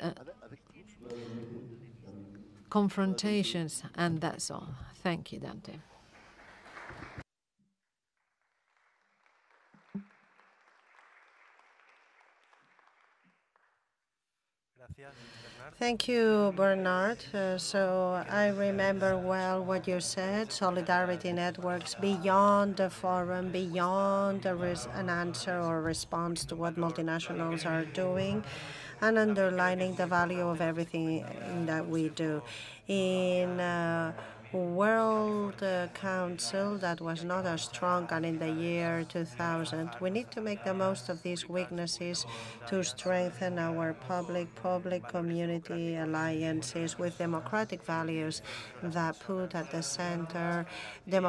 confrontations, and that's all. Thank you, Dante. Thank you, Bernard. So I remember well what you said, solidarity networks beyond the forum, beyond an answer or response to what multinationals are doing, and underlining the value of everything that we do. In World Council that was not as strong, and in the year 2000, we need to make the most of these weaknesses to strengthen our public community alliances with democratic values that put at the center the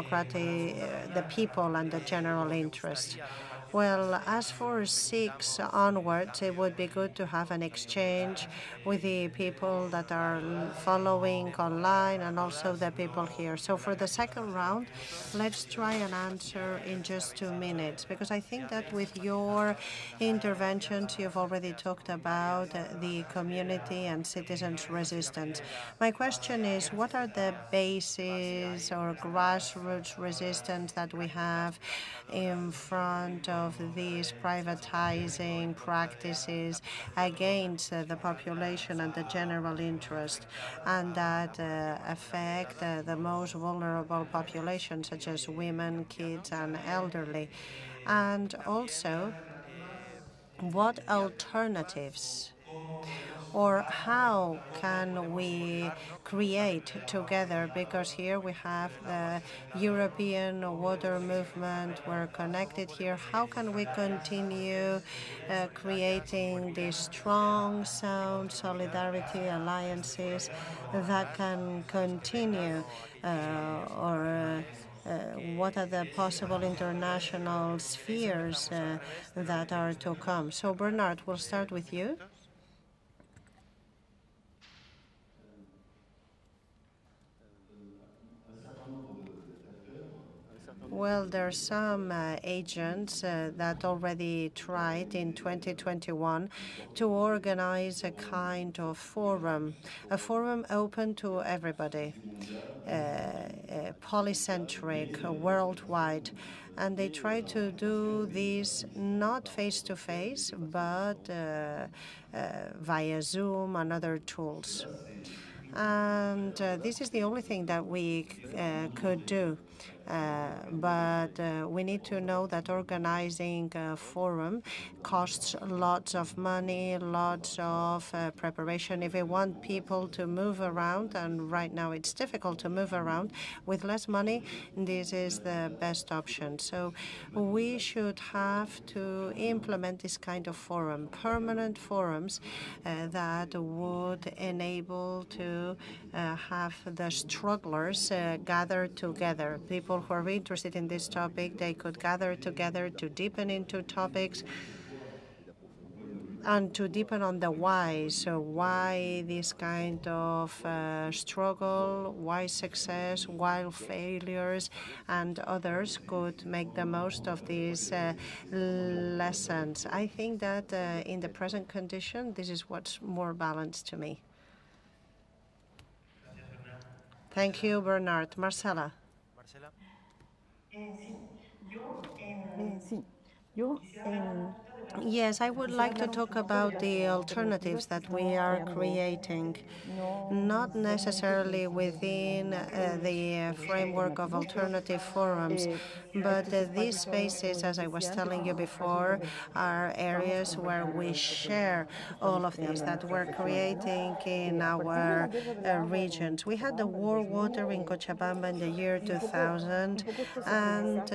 people and the general interest. Well, as for 6 onwards, it would be good to have an exchange with the people that are following online and also the people here. So for the second round, let's try and answer in just 2 minutes, because I think that with your interventions, you've already talked about the community and citizens' resistance. My question is, what are the bases or grassroots resistance that we have in front of these privatizing practices against the population and the general interest, and that affect the most vulnerable population, such as women, kids, and elderly? And also, what alternatives or how can we create together? Because here we have the European water movement, we're connected here. How can we continue creating these strong, sound solidarity alliances that can continue or what are the possible international spheres that are to come? So, Bernard, we'll start with you. Well, there are some agents that already tried in 2021 to organize a kind of forum, a forum open to everybody, polycentric, worldwide. And they try to do this not face-to-face, but via Zoom and other tools. And this is the only thing that we could do. But we need to know that organizing a forum costs lots of money, lots of preparation. If we want people to move around, and right now it's difficult to move around, with less money, this is the best option. So we should have to implement this kind of forum, permanent forums that would enable to have the strugglers gather together. People who are interested in this topic, they could gather together to deepen into topics and to deepen on the why. So why this kind of struggle, why success, why failures, and others could make the most of these lessons. I think that in the present condition, this is what's more balanced to me. Thank you, Bernard. Marcela. Yes, I would like to talk about the alternatives that we are creating, not necessarily within the framework of alternative forums, but these spaces, as I was telling you before, are areas where we share all of this that we're creating in our regions. We had the World Water in Cochabamba in the year 2000, and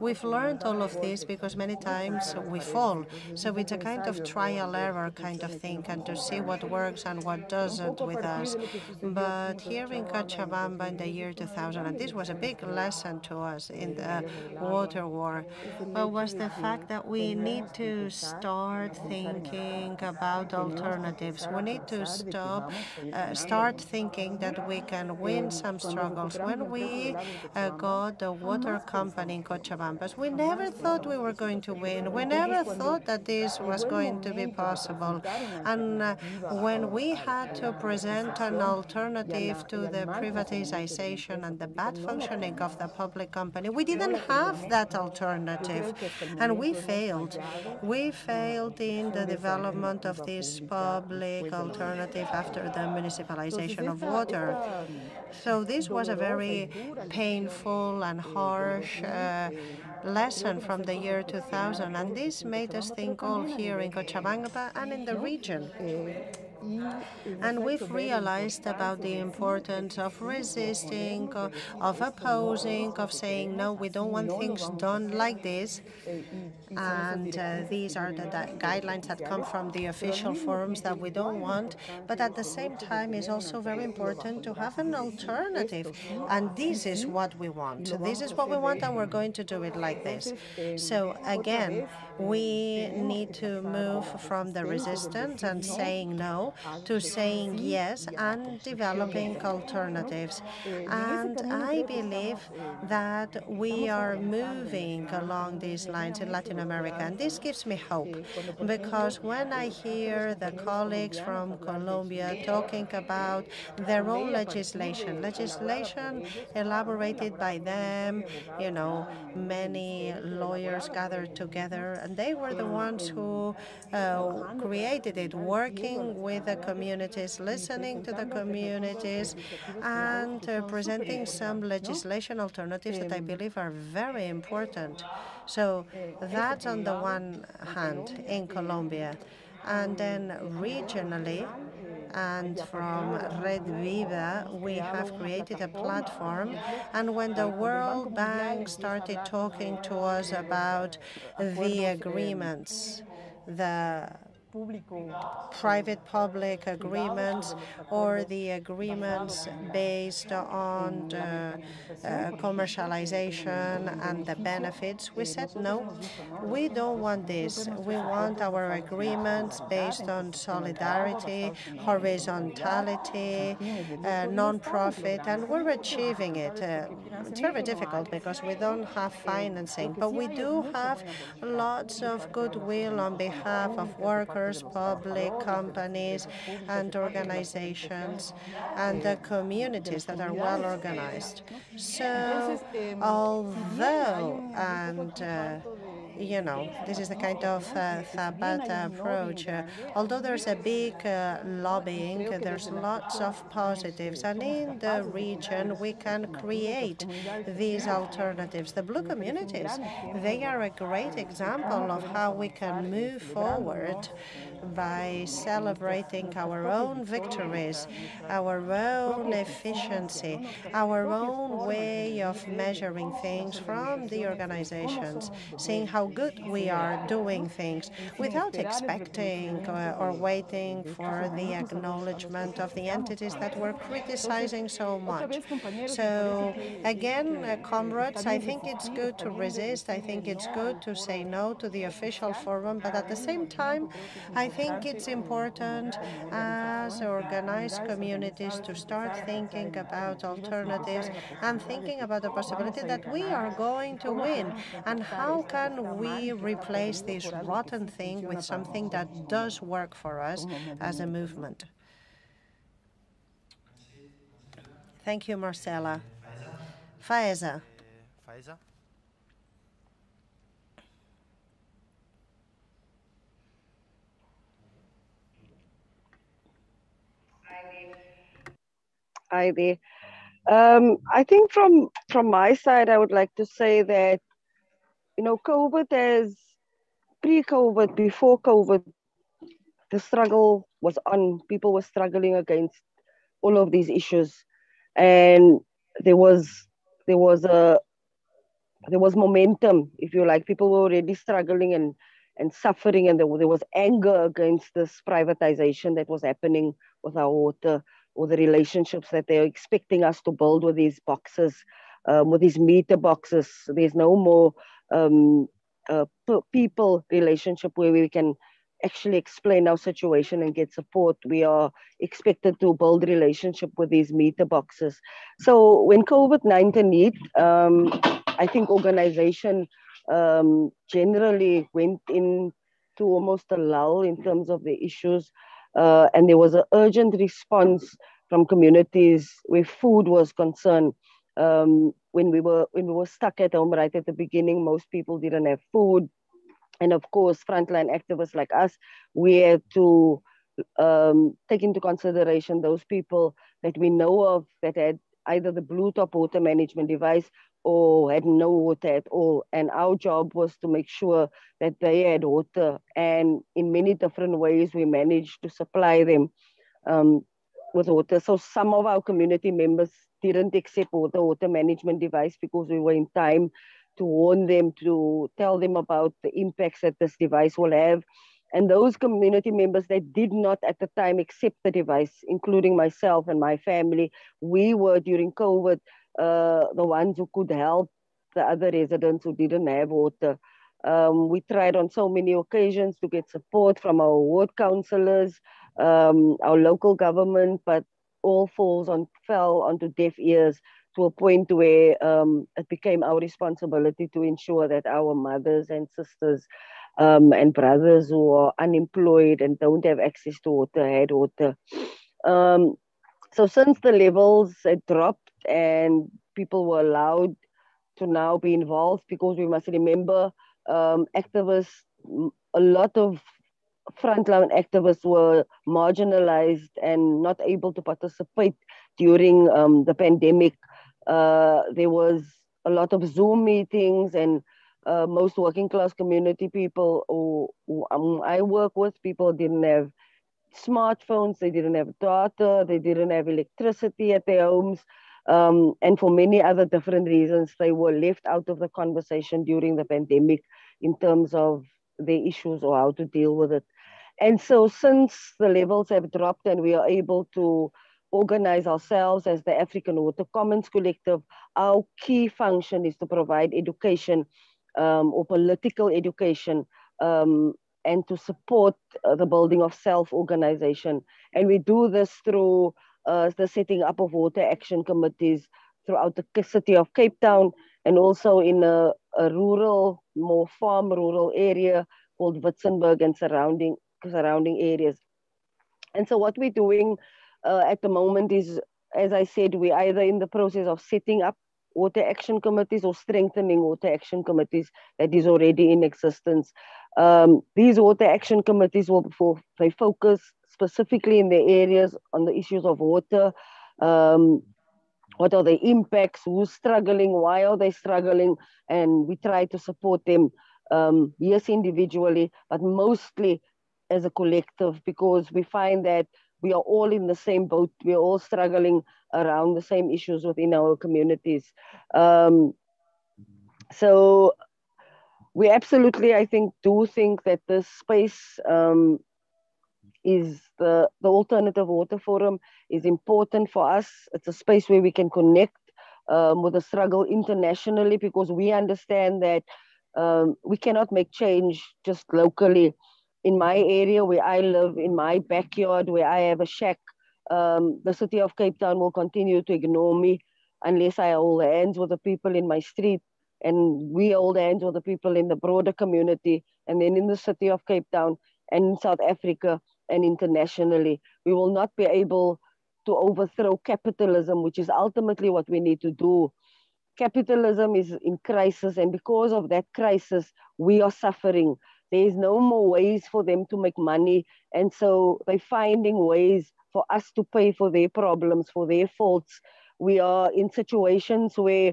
we've learned all of this because many times we fall. So it's a kind of trial error kind of thing, and to see what works and what doesn't with us. But here in Cochabamba in the year 2000, and this was a big lesson to us in the water war, was the fact that we need to start thinking about alternatives. We need to start thinking that we can win some struggles. When we got the water company in Cochabamba, we never thought we were going to win. We never thought that this was going to be possible. And when we had to present an alternative to the privatization and the bad functioning of the public company, we didn't have that alternative, and we failed. We failed in the development of this public alternative after the municipalization of water. So this was a very painful and harsh lesson from the year 2000, and this made us think all here in Cochabamba and in the region. And we've realized about the importance of resisting, of opposing, of saying, no, we don't want things done like this. And these are the guidelines that come from the official forums that we don't want. But at the same time, it's also very important to have an alternative. And this is what we want. This is what we want, and we're going to do it like this. So again, we need to move from the resistance and saying no to saying yes and developing alternatives. And I believe that we are moving along these lines in Latin America. And this gives me hope, because when I hear the colleagues from Colombia talking about their own legislation, legislation elaborated by them, you know, many lawyers gathered together, and they were the ones who created it, working with the communities, listening to the communities, and presenting some legislation alternatives that I believe are very important. So that's on the one hand in Colombia. And then regionally, and from Red Vida, we have created a platform. And when the World Bank started talking to us about the agreements, the private-public agreements or the agreements based on commercialization and the benefits. We said, no, we don't want this. We want our agreements based on solidarity, horizontality, non-profit, and we're achieving it. It's very difficult because we don't have financing, but we do have lots of goodwill on behalf of workers, public companies, and organizations, and the communities that are well organized. So, although, and you know, this is the kind of Zapata approach. Although there's a big lobbying, there's lots of positives. And in the region, we can create these alternatives. The blue communities, they are a great example of how we can move forward by celebrating our own victories, our own efficiency, our own way of measuring things from the organizations, seeing how good we are doing things without expecting or waiting for the acknowledgement of the entities that we're criticizing so much. So again, comrades, I think it's good to resist. I think it's good to say no to the official forum, but at the same time, I think it's important as organized communities to start thinking about alternatives and thinking about the possibility that we are going to win, and how can we replace this rotten thing with something that does work for us as a movement. Thank you, Marcela. Faezah. Ivy. I think from my side, I would like to say that, you know, COVID as pre-COVID, before COVID, the struggle was on. People were struggling against all of these issues, and there was momentum, if you like. People were already struggling and suffering, and there was anger against this privatization that was happening with our water, or the relationships that they're expecting us to build with these boxes, with these meter boxes. There's no more people relationship where we can actually explain our situation and get support. We are expected to build relationship with these meter boxes. So when COVID-19 hit, I think organization generally went into almost a lull in terms of the issues. And there was an urgent response from communities where food was concerned. When we were stuck at home right at the beginning, most people didn't have food, and of course, frontline activists like us, we had to take into consideration those people that we know of that had either the blue top water management device or had no water at all. And our job was to make sure that they had water. And in many different ways, we managed to supply them with water. So some of our community members didn't accept water management device because we were in time to warn them, to tell them about the impacts that this device will have. And those community members that did not at the time accept the device, including myself and my family, we were during COVID the ones who could help the other residents who didn't have water. We tried on so many occasions to get support from our ward councillors, our local government, but all fell onto deaf ears, to a point where it became our responsibility to ensure that our mothers and sisters and brothers who are unemployed and don't have access to water had water. So since the levels had dropped, and people were allowed to now be involved, because we must remember activists, a lot of frontline activists were marginalized and not able to participate during the pandemic. There was a lot of Zoom meetings, and most working class community people who I work with, people didn't have smartphones, they didn't have data, they didn't have electricity at their homes. And for many other different reasons, they were left out of the conversation during the pandemic in terms of the issues or how to deal with it. And so since the levels have dropped and we are able to organize ourselves as the African Water Commons Collective, our key function is to provide education or political education and to support the building of self-organization. And we do this through the setting up of water action committees throughout the city of Cape Town and also in a rural, more farm rural area called Witzenberg and surrounding areas. And so what we're doing at the moment is, as I said, we're either in the process of setting up water action committees or strengthening water action committees that is already in existence. These water action committees will focus specifically in the areas on the issues of water. What are the impacts? Who's struggling? Why are they struggling? And we try to support them, yes, individually, but mostly as a collective, because we find that we are all in the same boat. We're all struggling around the same issues within our communities. So we absolutely, I think, do think that this space is the Alternative Water Forum is important for us. It's a space where we can connect with the struggle internationally, because we understand that we cannot make change just locally. In my area where I live, in my backyard where I have a shack, the city of Cape Town will continue to ignore me unless I hold hands with the people in my street and we hold hands with the people in the broader community, and then in the city of Cape Town and in South Africa and internationally. We will not be able to overthrow capitalism, which is ultimately what we need to do. Capitalism is in crisis, and because of that crisis, we are suffering. There is no more ways for them to make money. And so they're finding ways for us to pay for their problems, for their faults. We are in situations where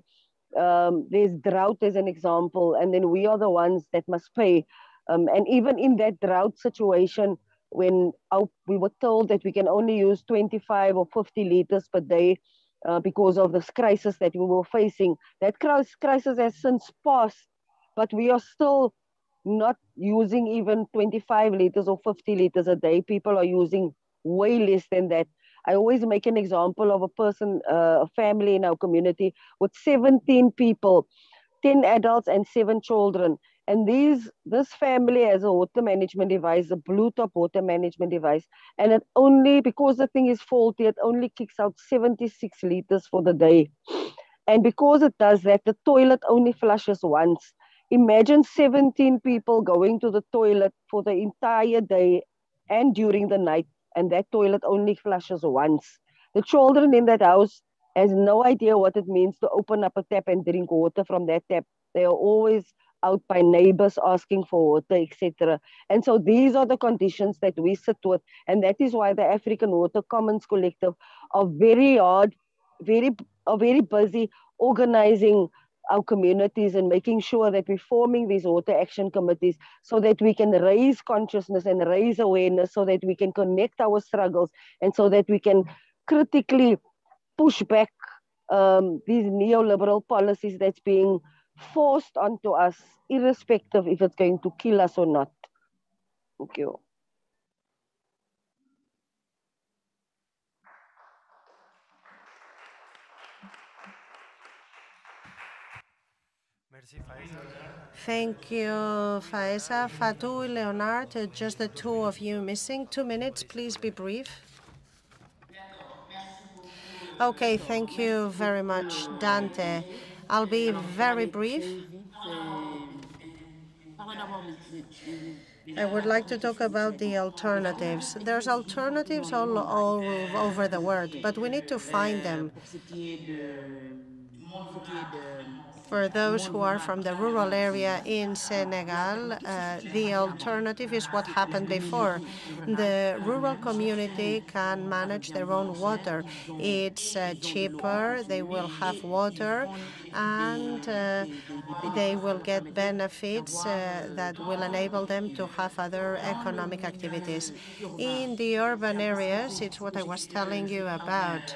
there's drought as an example, and then we are the ones that must pay. And even in that drought situation, when we were told that we can only use 25 or 50 liters per day because of this crisis that we were facing, that crisis has since passed, but we are still not using even 25 liters or 50 liters a day. People are using way less than that. I always make an example of a person, a family in our community with 17 people, 10 adults and 7 children. And this family has a water management device, a Bluetooth water management device. And it only, because the thing is faulty, it only kicks out 76 liters for the day. And because it does that, the toilet only flushes once. Imagine 17 people going to the toilet for the entire day and during the night, and that toilet only flushes once. The children in that house has no idea what it means to open up a tap and drink water from that tap. They are always out by neighbors asking for water, etc. And so these are the conditions that we sit with, and that is why the African Water Commons Collective are very busy organizing our communities and making sure that we're forming these water action committees so that we can raise consciousness and raise awareness, so that we can connect our struggles and so that we can critically push back these neoliberal policies that's being forced onto us, irrespective if it's going to kill us or not. Thank you. Thank you, Faezah. Fatou, Leonard, just the two of you missing. 2 minutes, please be brief. Okay, thank you very much, Dante. I'll be very brief. I would like to talk about the alternatives. There's alternatives all over the world, but we need to find them. For those who are from the rural area in Senegal, the alternative is what happened before. The rural community can manage their own water. It's cheaper, they will have water, and they will get benefits that will enable them to have other economic activities. In the urban areas, it's what I was telling you about.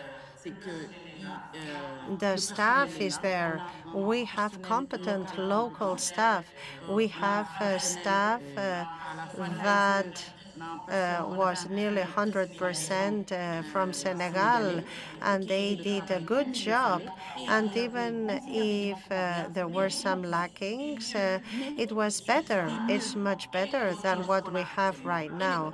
The staff is there. We have competent local staff. We have staff that was nearly 100% from Senegal, and they did a good job. And even if there were some lackings, it was better. It's much better than what we have right now.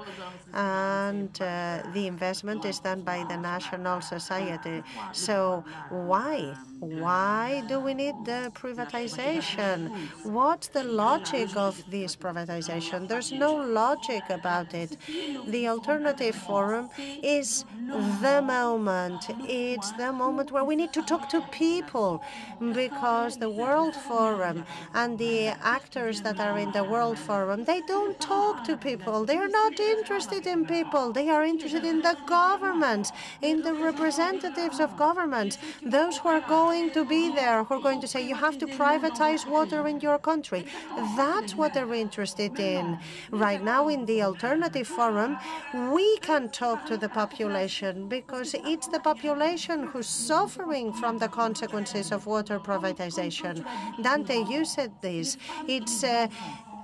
And the investment is done by the national society. So why? Why do we need the privatization? What's the logic of this privatization? There's no logic about it. The Alternative Forum is the moment. It's the moment where we need to talk to people, because the World Forum and the actors that are in the World Forum, they don't talk to people. They are not interested in people. They are interested in the governments, in the representatives of governments, those who are going to be there, who are going to say, you have to privatize water in your country. That's what they're interested in. Right now, in the Alternative Forum, we can talk to the population, because it's the population who's suffering from the consequences of water privatization. Dante, you said this. It's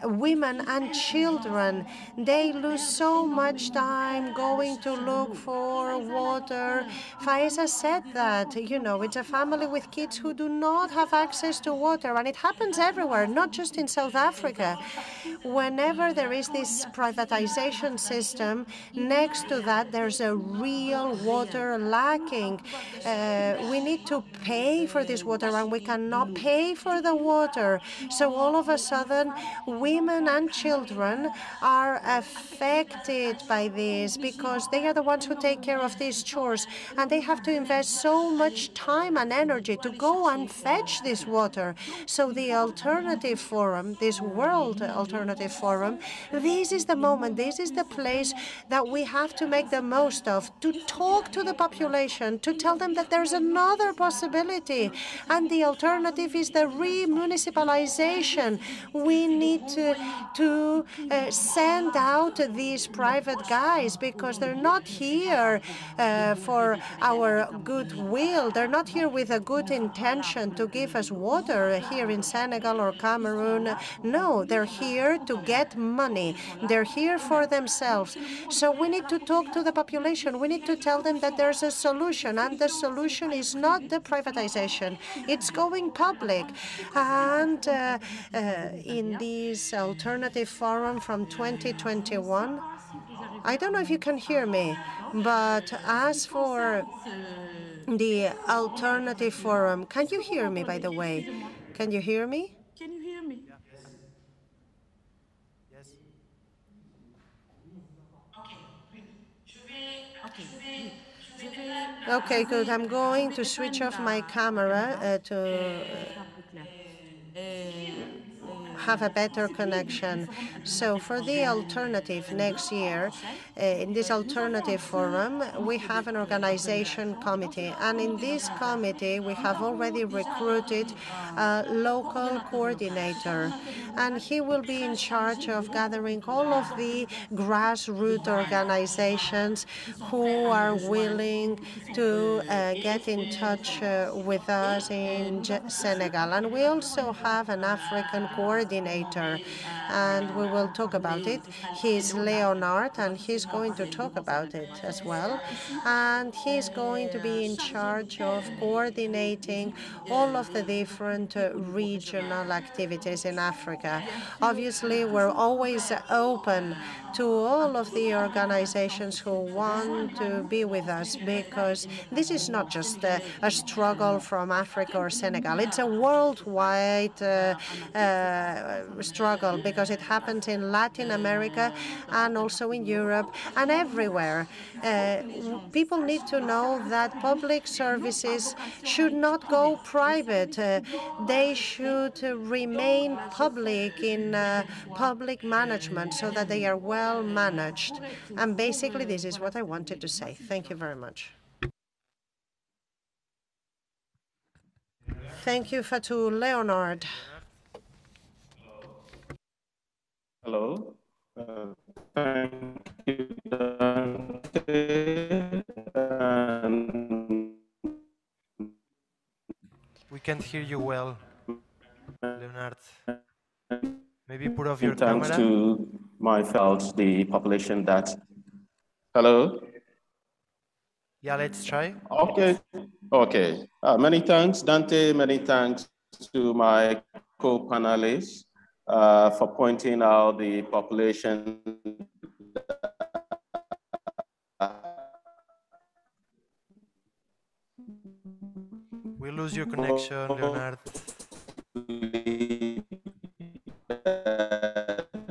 women and children. They lose so much time going to look for water. Faezah said that, you know, it's a family with kids who do not have access to water, and it happens everywhere, not just in South Africa. Whenever there is this privatization system, next to that there's a real water lacking. We need to pay for this water, and we cannot pay for the water. So all of a sudden, we women and children are affected by this, because they are the ones who take care of these chores, and they have to invest so much time and energy to go and fetch this water. So the Alternative Forum, this World Alternative Forum, this is the moment, this is the place that we have to make the most of, to talk to the population, to tell them that there's another possibility, and the alternative is the re-municipalization. We need to send out these private guys, because they're not here for our goodwill. They're not here with a good intention to give us water here in Senegal or Cameroon. No, they're here to get money. They're here for themselves. So we need to talk to the population. We need to tell them that there's a solution, and the solution is not the privatization. It's going public. And in this Alternative Forum from 2021, I don't know if you can hear me, but as for the Alternative Forum, can you hear me, by the way? Can you hear me? Can you hear me? Yes. Okay, good. I'm going to switch off my camera to have a better connection. So for the alternative next year, in this Alternative Forum, we have an organization committee. And in this committee, we have already recruited a local coordinator. And he will be in charge of gathering all of the grassroots organizations who are willing to get in touch with us in Senegal. And we also have an African coordinator, and we will talk about it. He's Leonard, and he's going to talk about it as well. And he's going to be in charge of coordinating all of the different regional activities in Africa. Obviously, we're always open to all of the organizations who want to be with us, because this is not just a struggle from Africa or Senegal. It's a worldwide struggle, because it happens in Latin America and also in Europe and everywhere. People need to know that public services should not go private. They should remain public in public management, so that they are well managed. And basically, this is what I wanted to say. Thank you very much. Thank you, Fatou. Leonard. Hello. Thank you, Dante. We can't hear you well, Leonard. Maybe put off your camera. Thanks to myself, the population that, hello? Yeah, let's try. Okay, okay. Many thanks, Dante. Many thanks to my co-panelists for pointing out the population . We lose your connection, Leonard.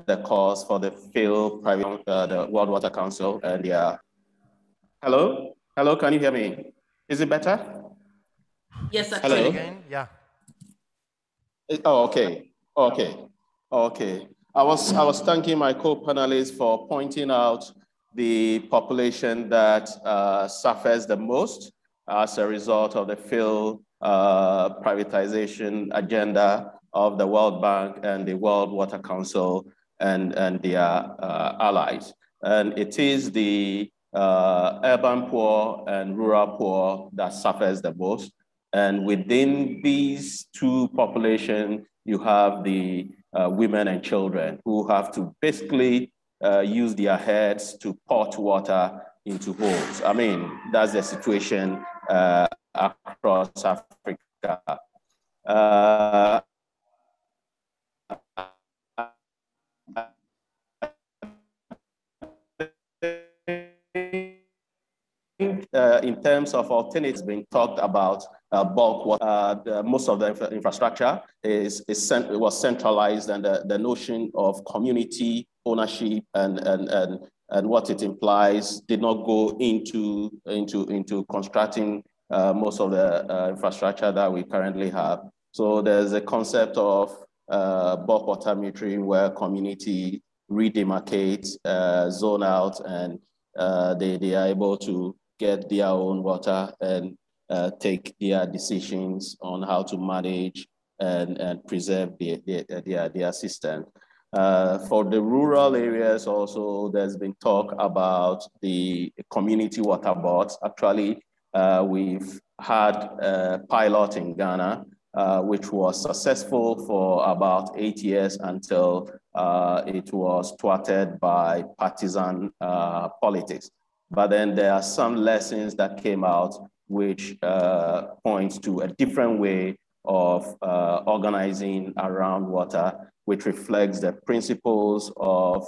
The cause for the failed private, the World Water Council, and hello, hello, can you hear me? Is it better? Yes, actually. Hello again. Yeah. Oh, okay, okay, okay. I was thanking my co-panelists for pointing out the population that suffers the most as a result of the failed privatization agenda of the World Bank and the World Water Council and their allies. And it is the urban poor and rural poor that suffers the most. And within these two populations, you have the women and children who have to basically use their heads to pot water into holes. I mean, that's the situation across Africa. In terms of alternatives being talked about, bulk water, most of the infrastructure was centralized, and the notion of community ownership and what it implies did not go into constructing most of the infrastructure that we currently have. So there's a concept of bulk water metering, where community redemarcate, zone out, and they are able to get their own water and take their decisions on how to manage and preserve their system. For the rural areas also, there's been talk about the community water boards. Actually, we've had a pilot in Ghana, which was successful for about 8 years until it was thwarted by partisan politics. But then there are some lessons that came out which points to a different way of organizing around water, which reflects the principles of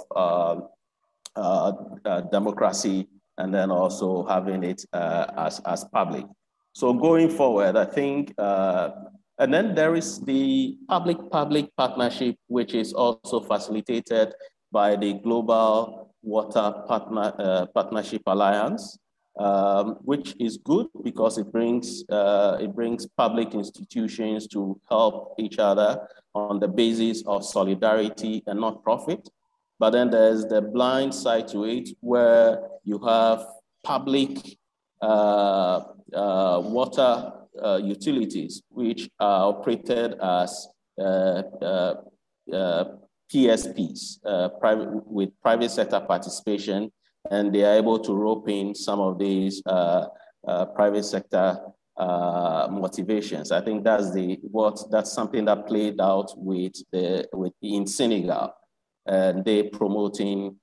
democracy, and then also having it as public. So going forward, I think, and then there is the public-public partnership, which is also facilitated by the Global Water Partnership Alliance, which is good because it brings public institutions to help each other on the basis of solidarity and not profit. But then there's the blind side to it, where you have public water utilities, which are operated as PSPs, with private sector participation, and they are able to rope in some of these private sector motivations. I think that's something that played out in Senegal, and they promoting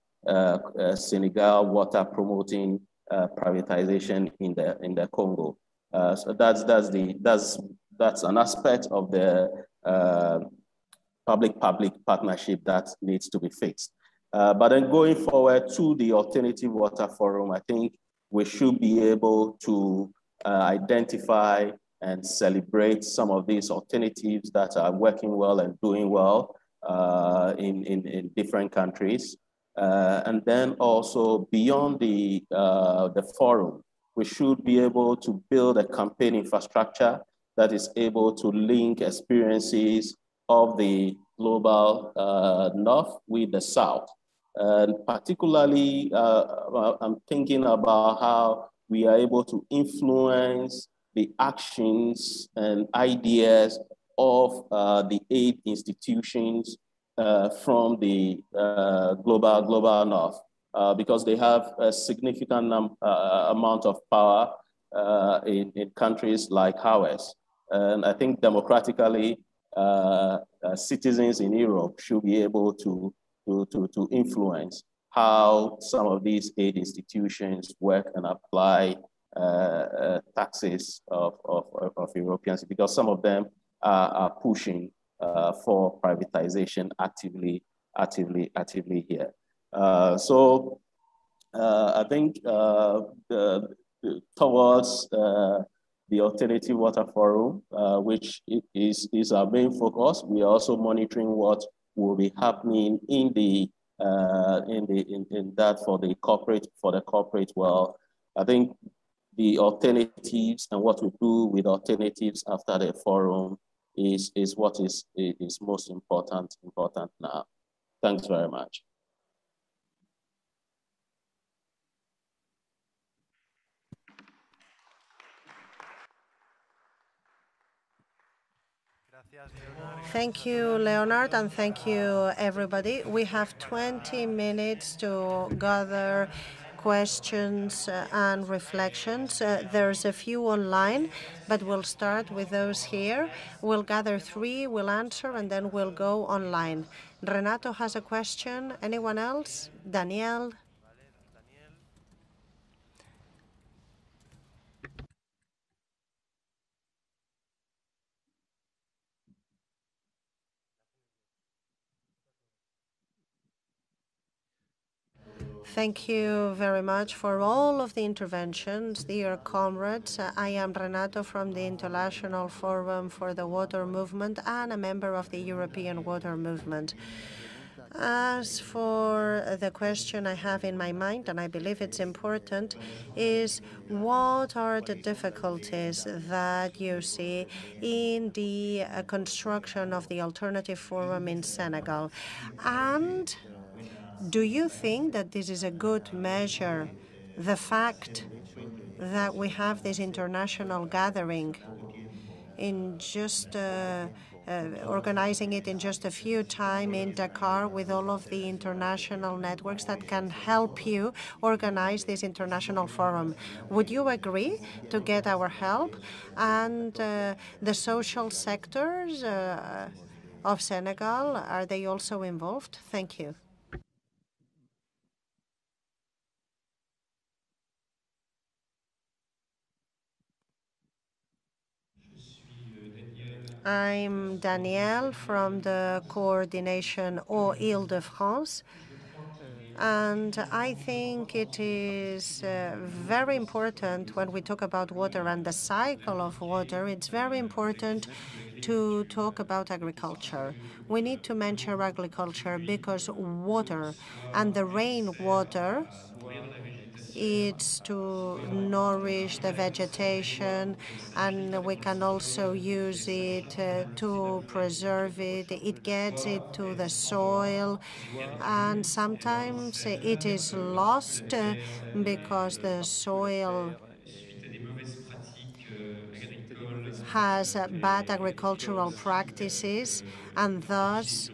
Senegal water promoting privatization in the Congo. So that's an aspect of the public-public partnership that needs to be fixed. But then going forward to the Alternative Water Forum, I think we should be able to identify and celebrate some of these alternatives that are working well and doing well in different countries. And then also beyond the forum, we should be able to build a campaign infrastructure that is able to link experiences of the global north with the south. And particularly, I'm thinking about how we are able to influence the actions and ideas of the aid institutions from the global north, because they have a significant amount of power in countries like ours. And I think democratically, citizens in Europe should be able to to influence how some of these aid institutions work and apply taxes of Europeans, because some of them are pushing for privatization actively here. So I think towards the Alternative Water Forum, which is our main focus, we are also monitoring what will be happening in the corporate world. I think the alternatives and what we do with alternatives after the forum is what is most important now. Thanks very much. Thank you, Leonard, and thank you, everybody. We have 20 minutes to gather questions and reflections. There's a few online, but we'll start with those here. We'll gather three, we'll answer, and then we'll go online. Renato has a question. Anyone else? Daniel? Thank you very much for all of the interventions, dear comrades. I am Renato from the International Forum for the Water Movement and a member of the European Water Movement. As for the question I have in my mind, and I believe it's important, is what are the difficulties that you see in the construction of the Alternative Forum in Senegal? And do you think that this is a good measure, the fact that we have this international gathering in just organizing it in just a few time in Dakar with all of the international networks that can help you organize this international forum? Would you agree to get our help? And the social sectors of Senegal, are they also involved? Thank you. I'm Danielle from the coordination Île-de-France, and I think it is very important when we talk about water and the cycle of water, it's very important to talk about agriculture. We need to mention agriculture because water and the rainwater, it's to nourish the vegetation, and we can also use it to preserve it. It gets it to the soil, and sometimes it is lost because the soil has bad agricultural practices, and thus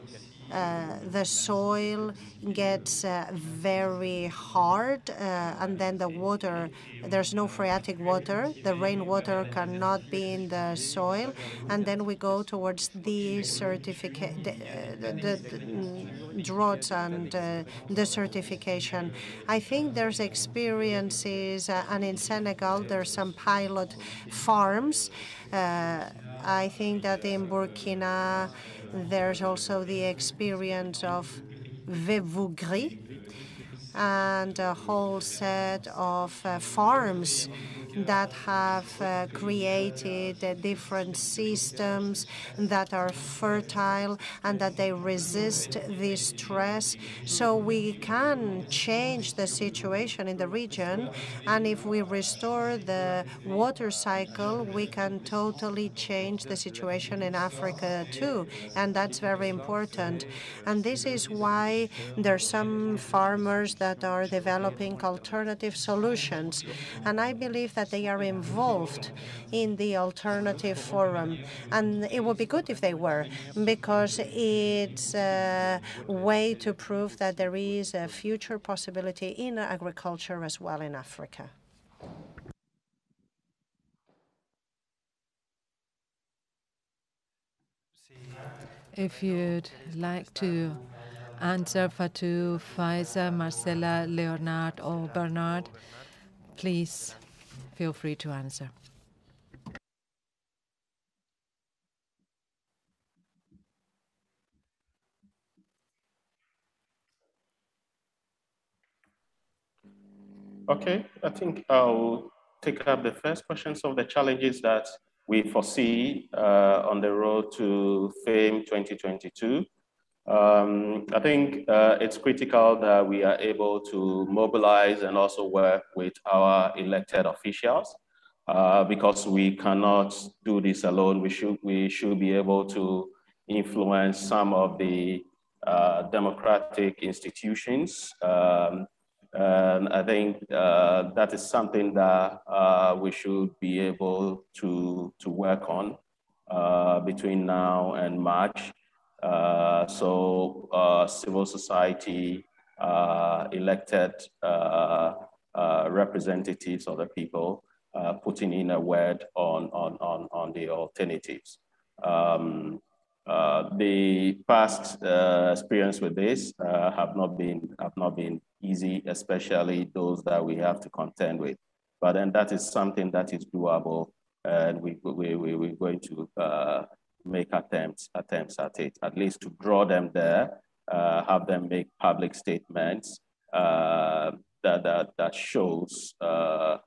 the soil gets very hard, and then the water, there's no phreatic water, the rainwater cannot be in the soil, and then we go towards the droughts and desertification. I think there's experiences, and in Senegal there's some pilot farms. I think that in Burkina there's also the experience of Vevougri and a whole set of farms that have created different systems that are fertile and that they resist this stress. So we can change the situation in the region, and if we restore the water cycle, we can totally change the situation in Africa too, and that's very important. And this is why there are some farmers that are developing alternative solutions, and I believe that they are involved in the Alternative Forum, and it would be good if they were, because it's a way to prove that there is a future possibility in agriculture as well in Africa. If you'd like to answer Fatou, Faezah, Marcela, Leonard, or Bernard, please feel free to answer. Okay, I think I'll take up the first question. Some of the challenges that we foresee on the road to FAME 2022. I think it's critical that we are able to mobilize and also work with our elected officials because we cannot do this alone. We should be able to influence some of the democratic institutions. And I think that is something that we should be able to work on between now and March. So civil society, elected representatives of the people, putting in a word on the alternatives. The past experience with this have not been easy, especially those that we have to contend with. But then that is something that is doable, and we're going to make attempts at it, at least to draw them there, have them make public statements that shows the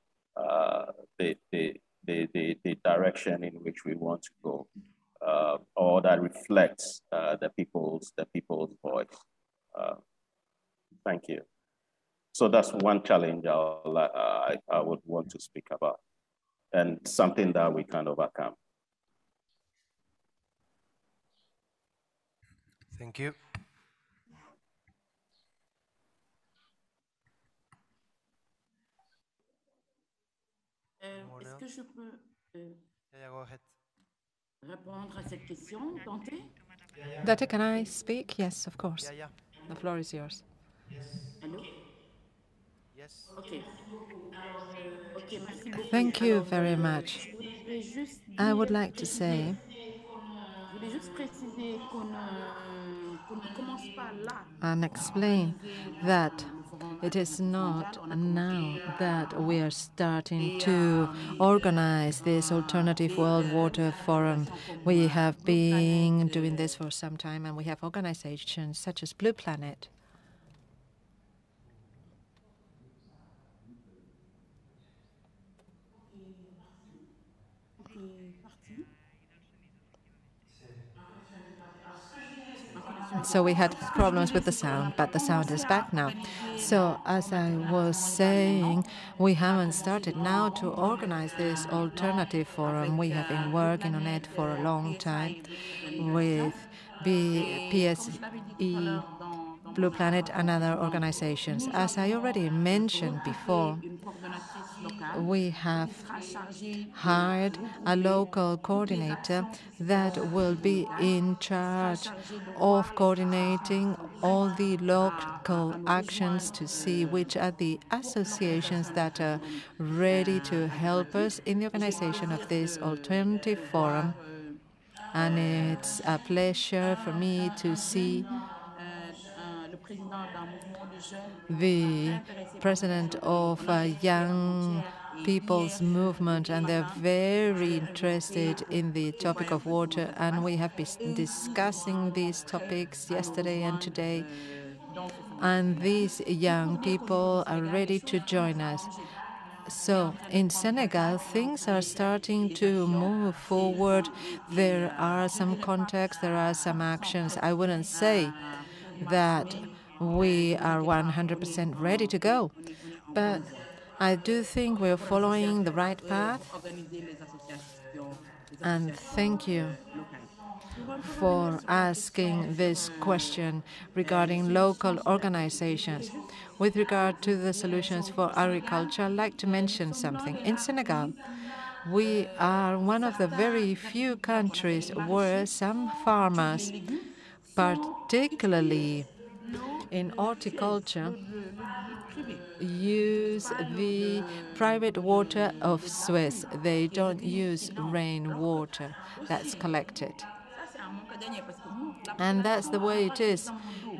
direction in which we want to go. Or that reflects the people's voice. Thank you. So that's one challenge I would want to speak about, and something that we can overcome. Thank you. Est-ce que je peux? Yeah, go ahead. Dante, can I speak? Yes, of course. Yeah, yeah. The floor is yours. Yes. Hello? Yes. Okay. Thank you very much. I would like to say and explain that it is not now that we are starting to organize this Alternative World Water Forum. We have been doing this for some time, and we have organizations such as Blue Planet. So we had problems with the sound, but the sound is back now. So as I was saying, we haven't started now to organize this alternative forum. We have been working on it for a long time with PSE, Blue Planet, and other organizations. As I already mentioned before, we have hired a local coordinator that will be in charge of coordinating all the local actions to see which are the associations that are ready to help us in the organization of this alternative forum. And it's a pleasure for me to see the president of a young people's movement, and they're very interested in the topic of water, and we have been discussing these topics yesterday and today, and these young people are ready to join us. So in Senegal, things are starting to move forward. There are some contacts, there are some actions. I wouldn't say that we are 100% ready to go, but I do think we're following the right path. And thank you for asking this question regarding local organizations. With regard to the solutions for agriculture, I'd like to mention something. In Senegal, we are one of the very few countries where some farmers, particularly in horticulture, use the private water of Suez. They don't use rainwater that's collected. And that's the way it is.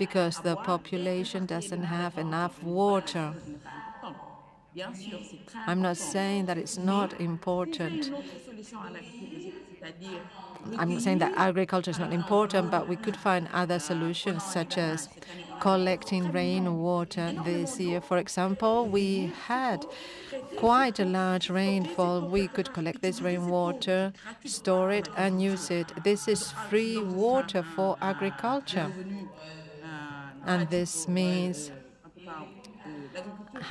because the population doesn't have enough water. I'm not saying that it's not important. I'm saying that agriculture is not important, but we could find other solutions, such as collecting rainwater. This year, for example, we had quite a large rainfall. We could collect this rainwater, store it, and use it. This is free water for agriculture, and this means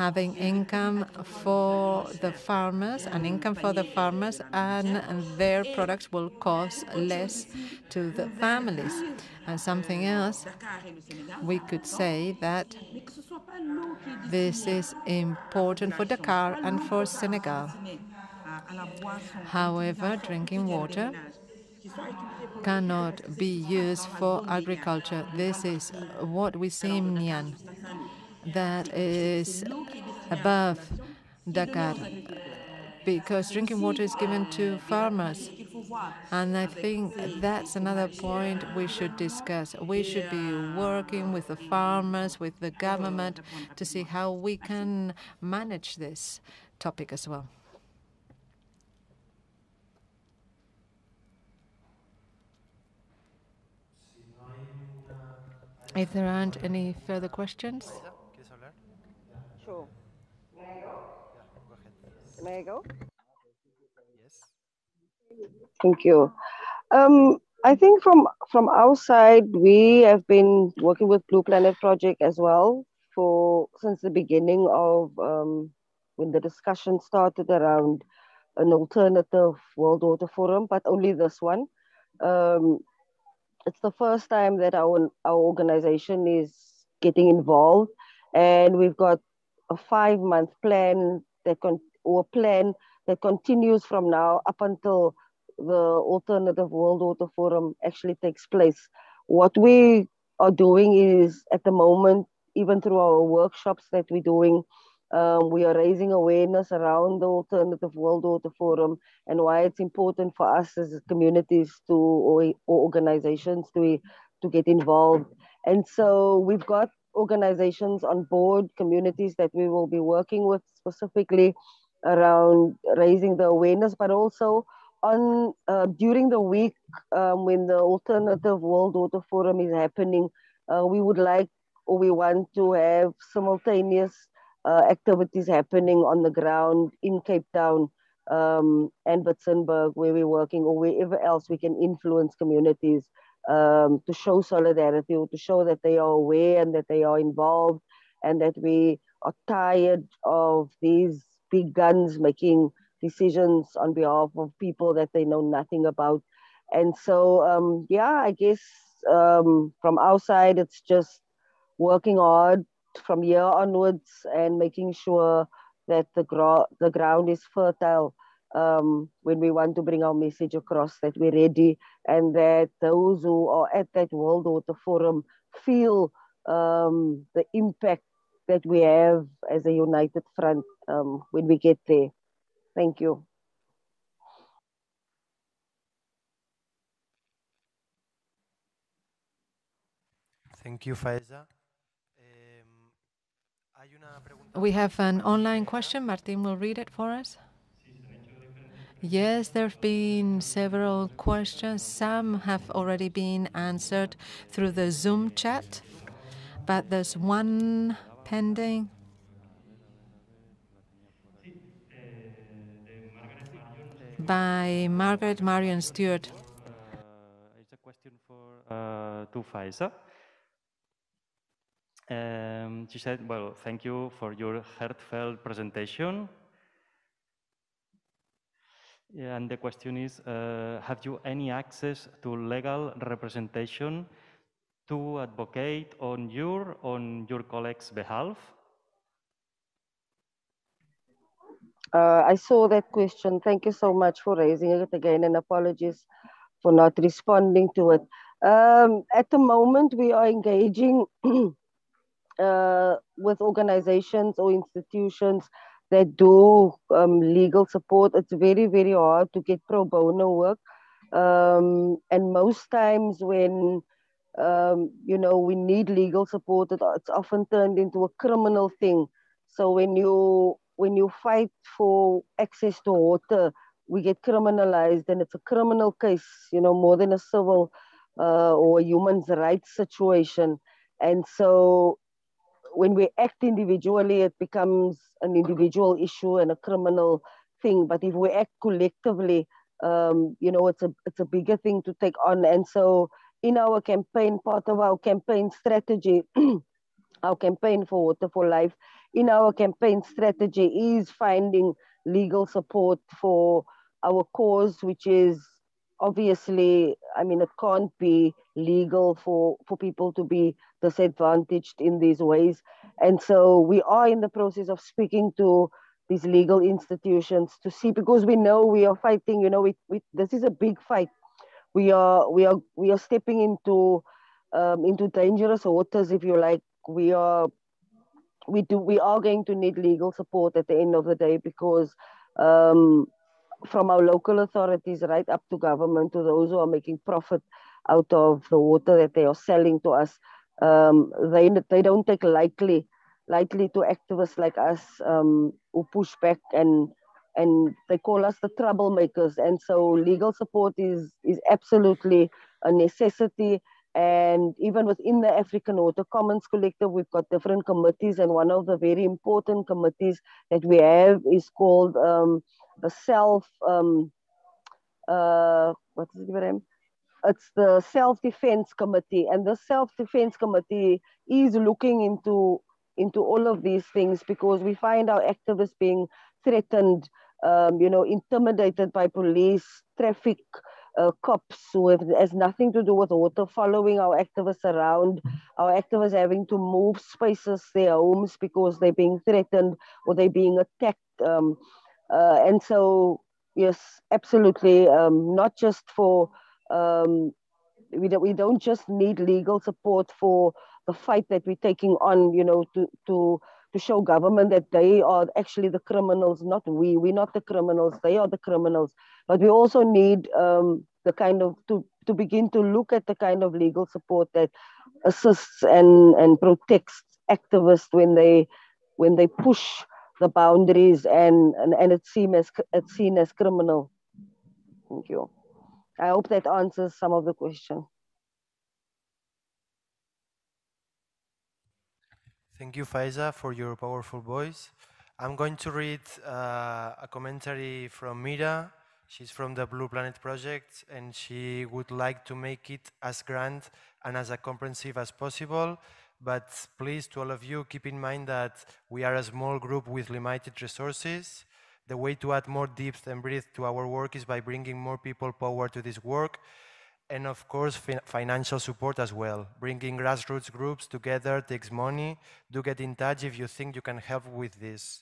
having income for the farmers, and their products will cost less to the families. And something else, we could say that this is important for Dakar and for Senegal. However, drinking water cannot be used for agriculture. This is what we see in Nian. That is above Dakar, because drinking water is given to farmers. And I think that's another point we should discuss. We should be working with the farmers, with the government, to see how we can manage this topic as well. If there aren't any further questions. Sure. May I go? Yeah, go ahead. May I go? Yes. Thank you. I think from our side, we have been working with Blue Planet Project as well since the beginning of when the discussion started around an alternative World Water Forum, but only this one. It's the first time that our organization is getting involved. And we've got a 5-month plan that continues from now up until the Alternative World Water Forum actually takes place. What we are doing is, at the moment, even through our workshops that we're doing, we are raising awareness around the Alternative World Water Forum and why it's important for us as communities or organizations to get involved. And so we've got organizations on board, communities that we will be working with specifically around raising the awareness, but also on during the week when the Alternative World Water Forum is happening, we want to have simultaneous activities happening on the ground in Cape Town and Witzenberg, where we're working, or wherever else we can influence communities to show solidarity, or to show that they are aware and that they are involved, and that we are tired of these big guns making decisions on behalf of people that they know nothing about. And so, yeah, I guess from our side, it's just working hard from here onwards and making sure that the ground is fertile when we want to bring our message across, that we're ready, and that those who are at that World Water Forum feel the impact that we have as a united front when we get there. Thank you. Thank you, Faezah. We have an online question. Martin will read it for us. Yes, there have been several questions. Some have already been answered through the Zoom chat, but there's one pending. By Margaret Marion Stewart. It's a question for to Faezah. She said, well, thank you for your heartfelt presentation. Yeah, and the question is, have you any access to legal representation to advocate on your colleagues' behalf? I saw that question. Thank you so much for raising it again, and apologies for not responding to it. At the moment, we are engaging with organizations or institutions that do legal support. It's very, very hard to get pro bono work. And most times when you know, we need legal support. It's often turned into a criminal thing. So when you fight for access to water, we get criminalized, and it's a criminal case, you know, more than a civil or human rights situation. And so when we act individually, it becomes an individual issue and a criminal thing. But if we act collectively, you know, it's a bigger thing to take on. And so in our campaign, part of our campaign strategy, our campaign for Water for Life, in our campaign strategy is finding legal support for our cause, which is obviously, I mean, it can't be legal for people to be disadvantaged in these ways. And so we are in the process of speaking to these legal institutions to see, because we know we are fighting, you know, this is a big fight. We are stepping into dangerous waters, if you like. We are going to need legal support at the end of the day, because from our local authorities right up to government, to those who are making profit out of the water that they are selling to us, they don't take lightly to activists like us who push back, and they call us the troublemakers. And so legal support is absolutely a necessity. And even within the African Water Commons Collective, we've got different committees, and one of the very important committees that we have is called the self-defense committee. And the self-defense committee is looking into all of these things, because we find our activists being threatened, you know, intimidated by police, traffic cops who has nothing to do with water, following our activists around, our activists having to move spaces, their homes, because they're being threatened or they're being attacked. And so, yes, absolutely, not just for, we don't just need legal support for the fight that we're taking on, you know, to show government that they are actually the criminals, not we. We're not the criminals, they are the criminals. But we also need the kind of, to begin to look at the kind of legal support that assists and protects activists when they push the boundaries and it's seen as criminal. Thank you. I hope that answers some of the question. Thank you, Faezah, for your powerful voice. I'm going to read a commentary from Mira. She's from the Blue Planet Project, and she would like to make it as grand and as comprehensive as possible. But please, to all of you, keep in mind that we are a small group with limited resources. The way to add more depth and breadth to our work is by bringing more people power to this work, and of course, financial support as well. Bringing grassroots groups together takes money. Do get in touch if you think you can help with this.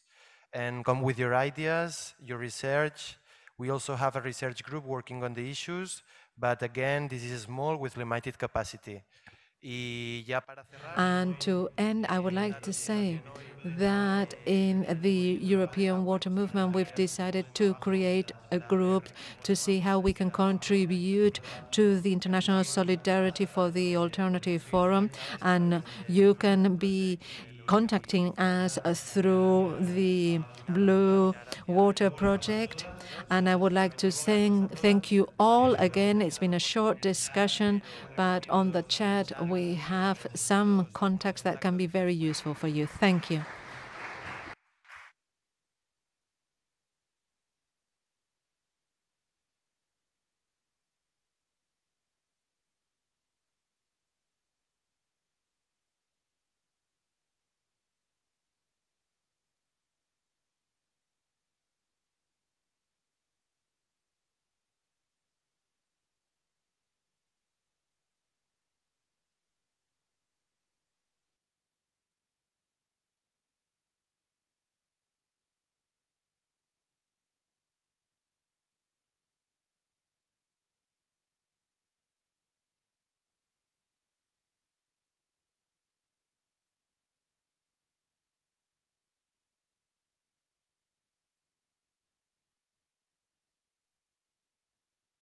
And come with your ideas, your research. We also have a research group working on the issues, but again, this is small with limited capacity. And to end, I would like to say that in the European water movement, we've decided to create a group to see how we can contribute to the international solidarity for the Alternative Forum. And you can be contacting us through the Blue Water Project. And I would like to thank you all again. It's been a short discussion, but on the chat we have some contacts that can be very useful for you. Thank you.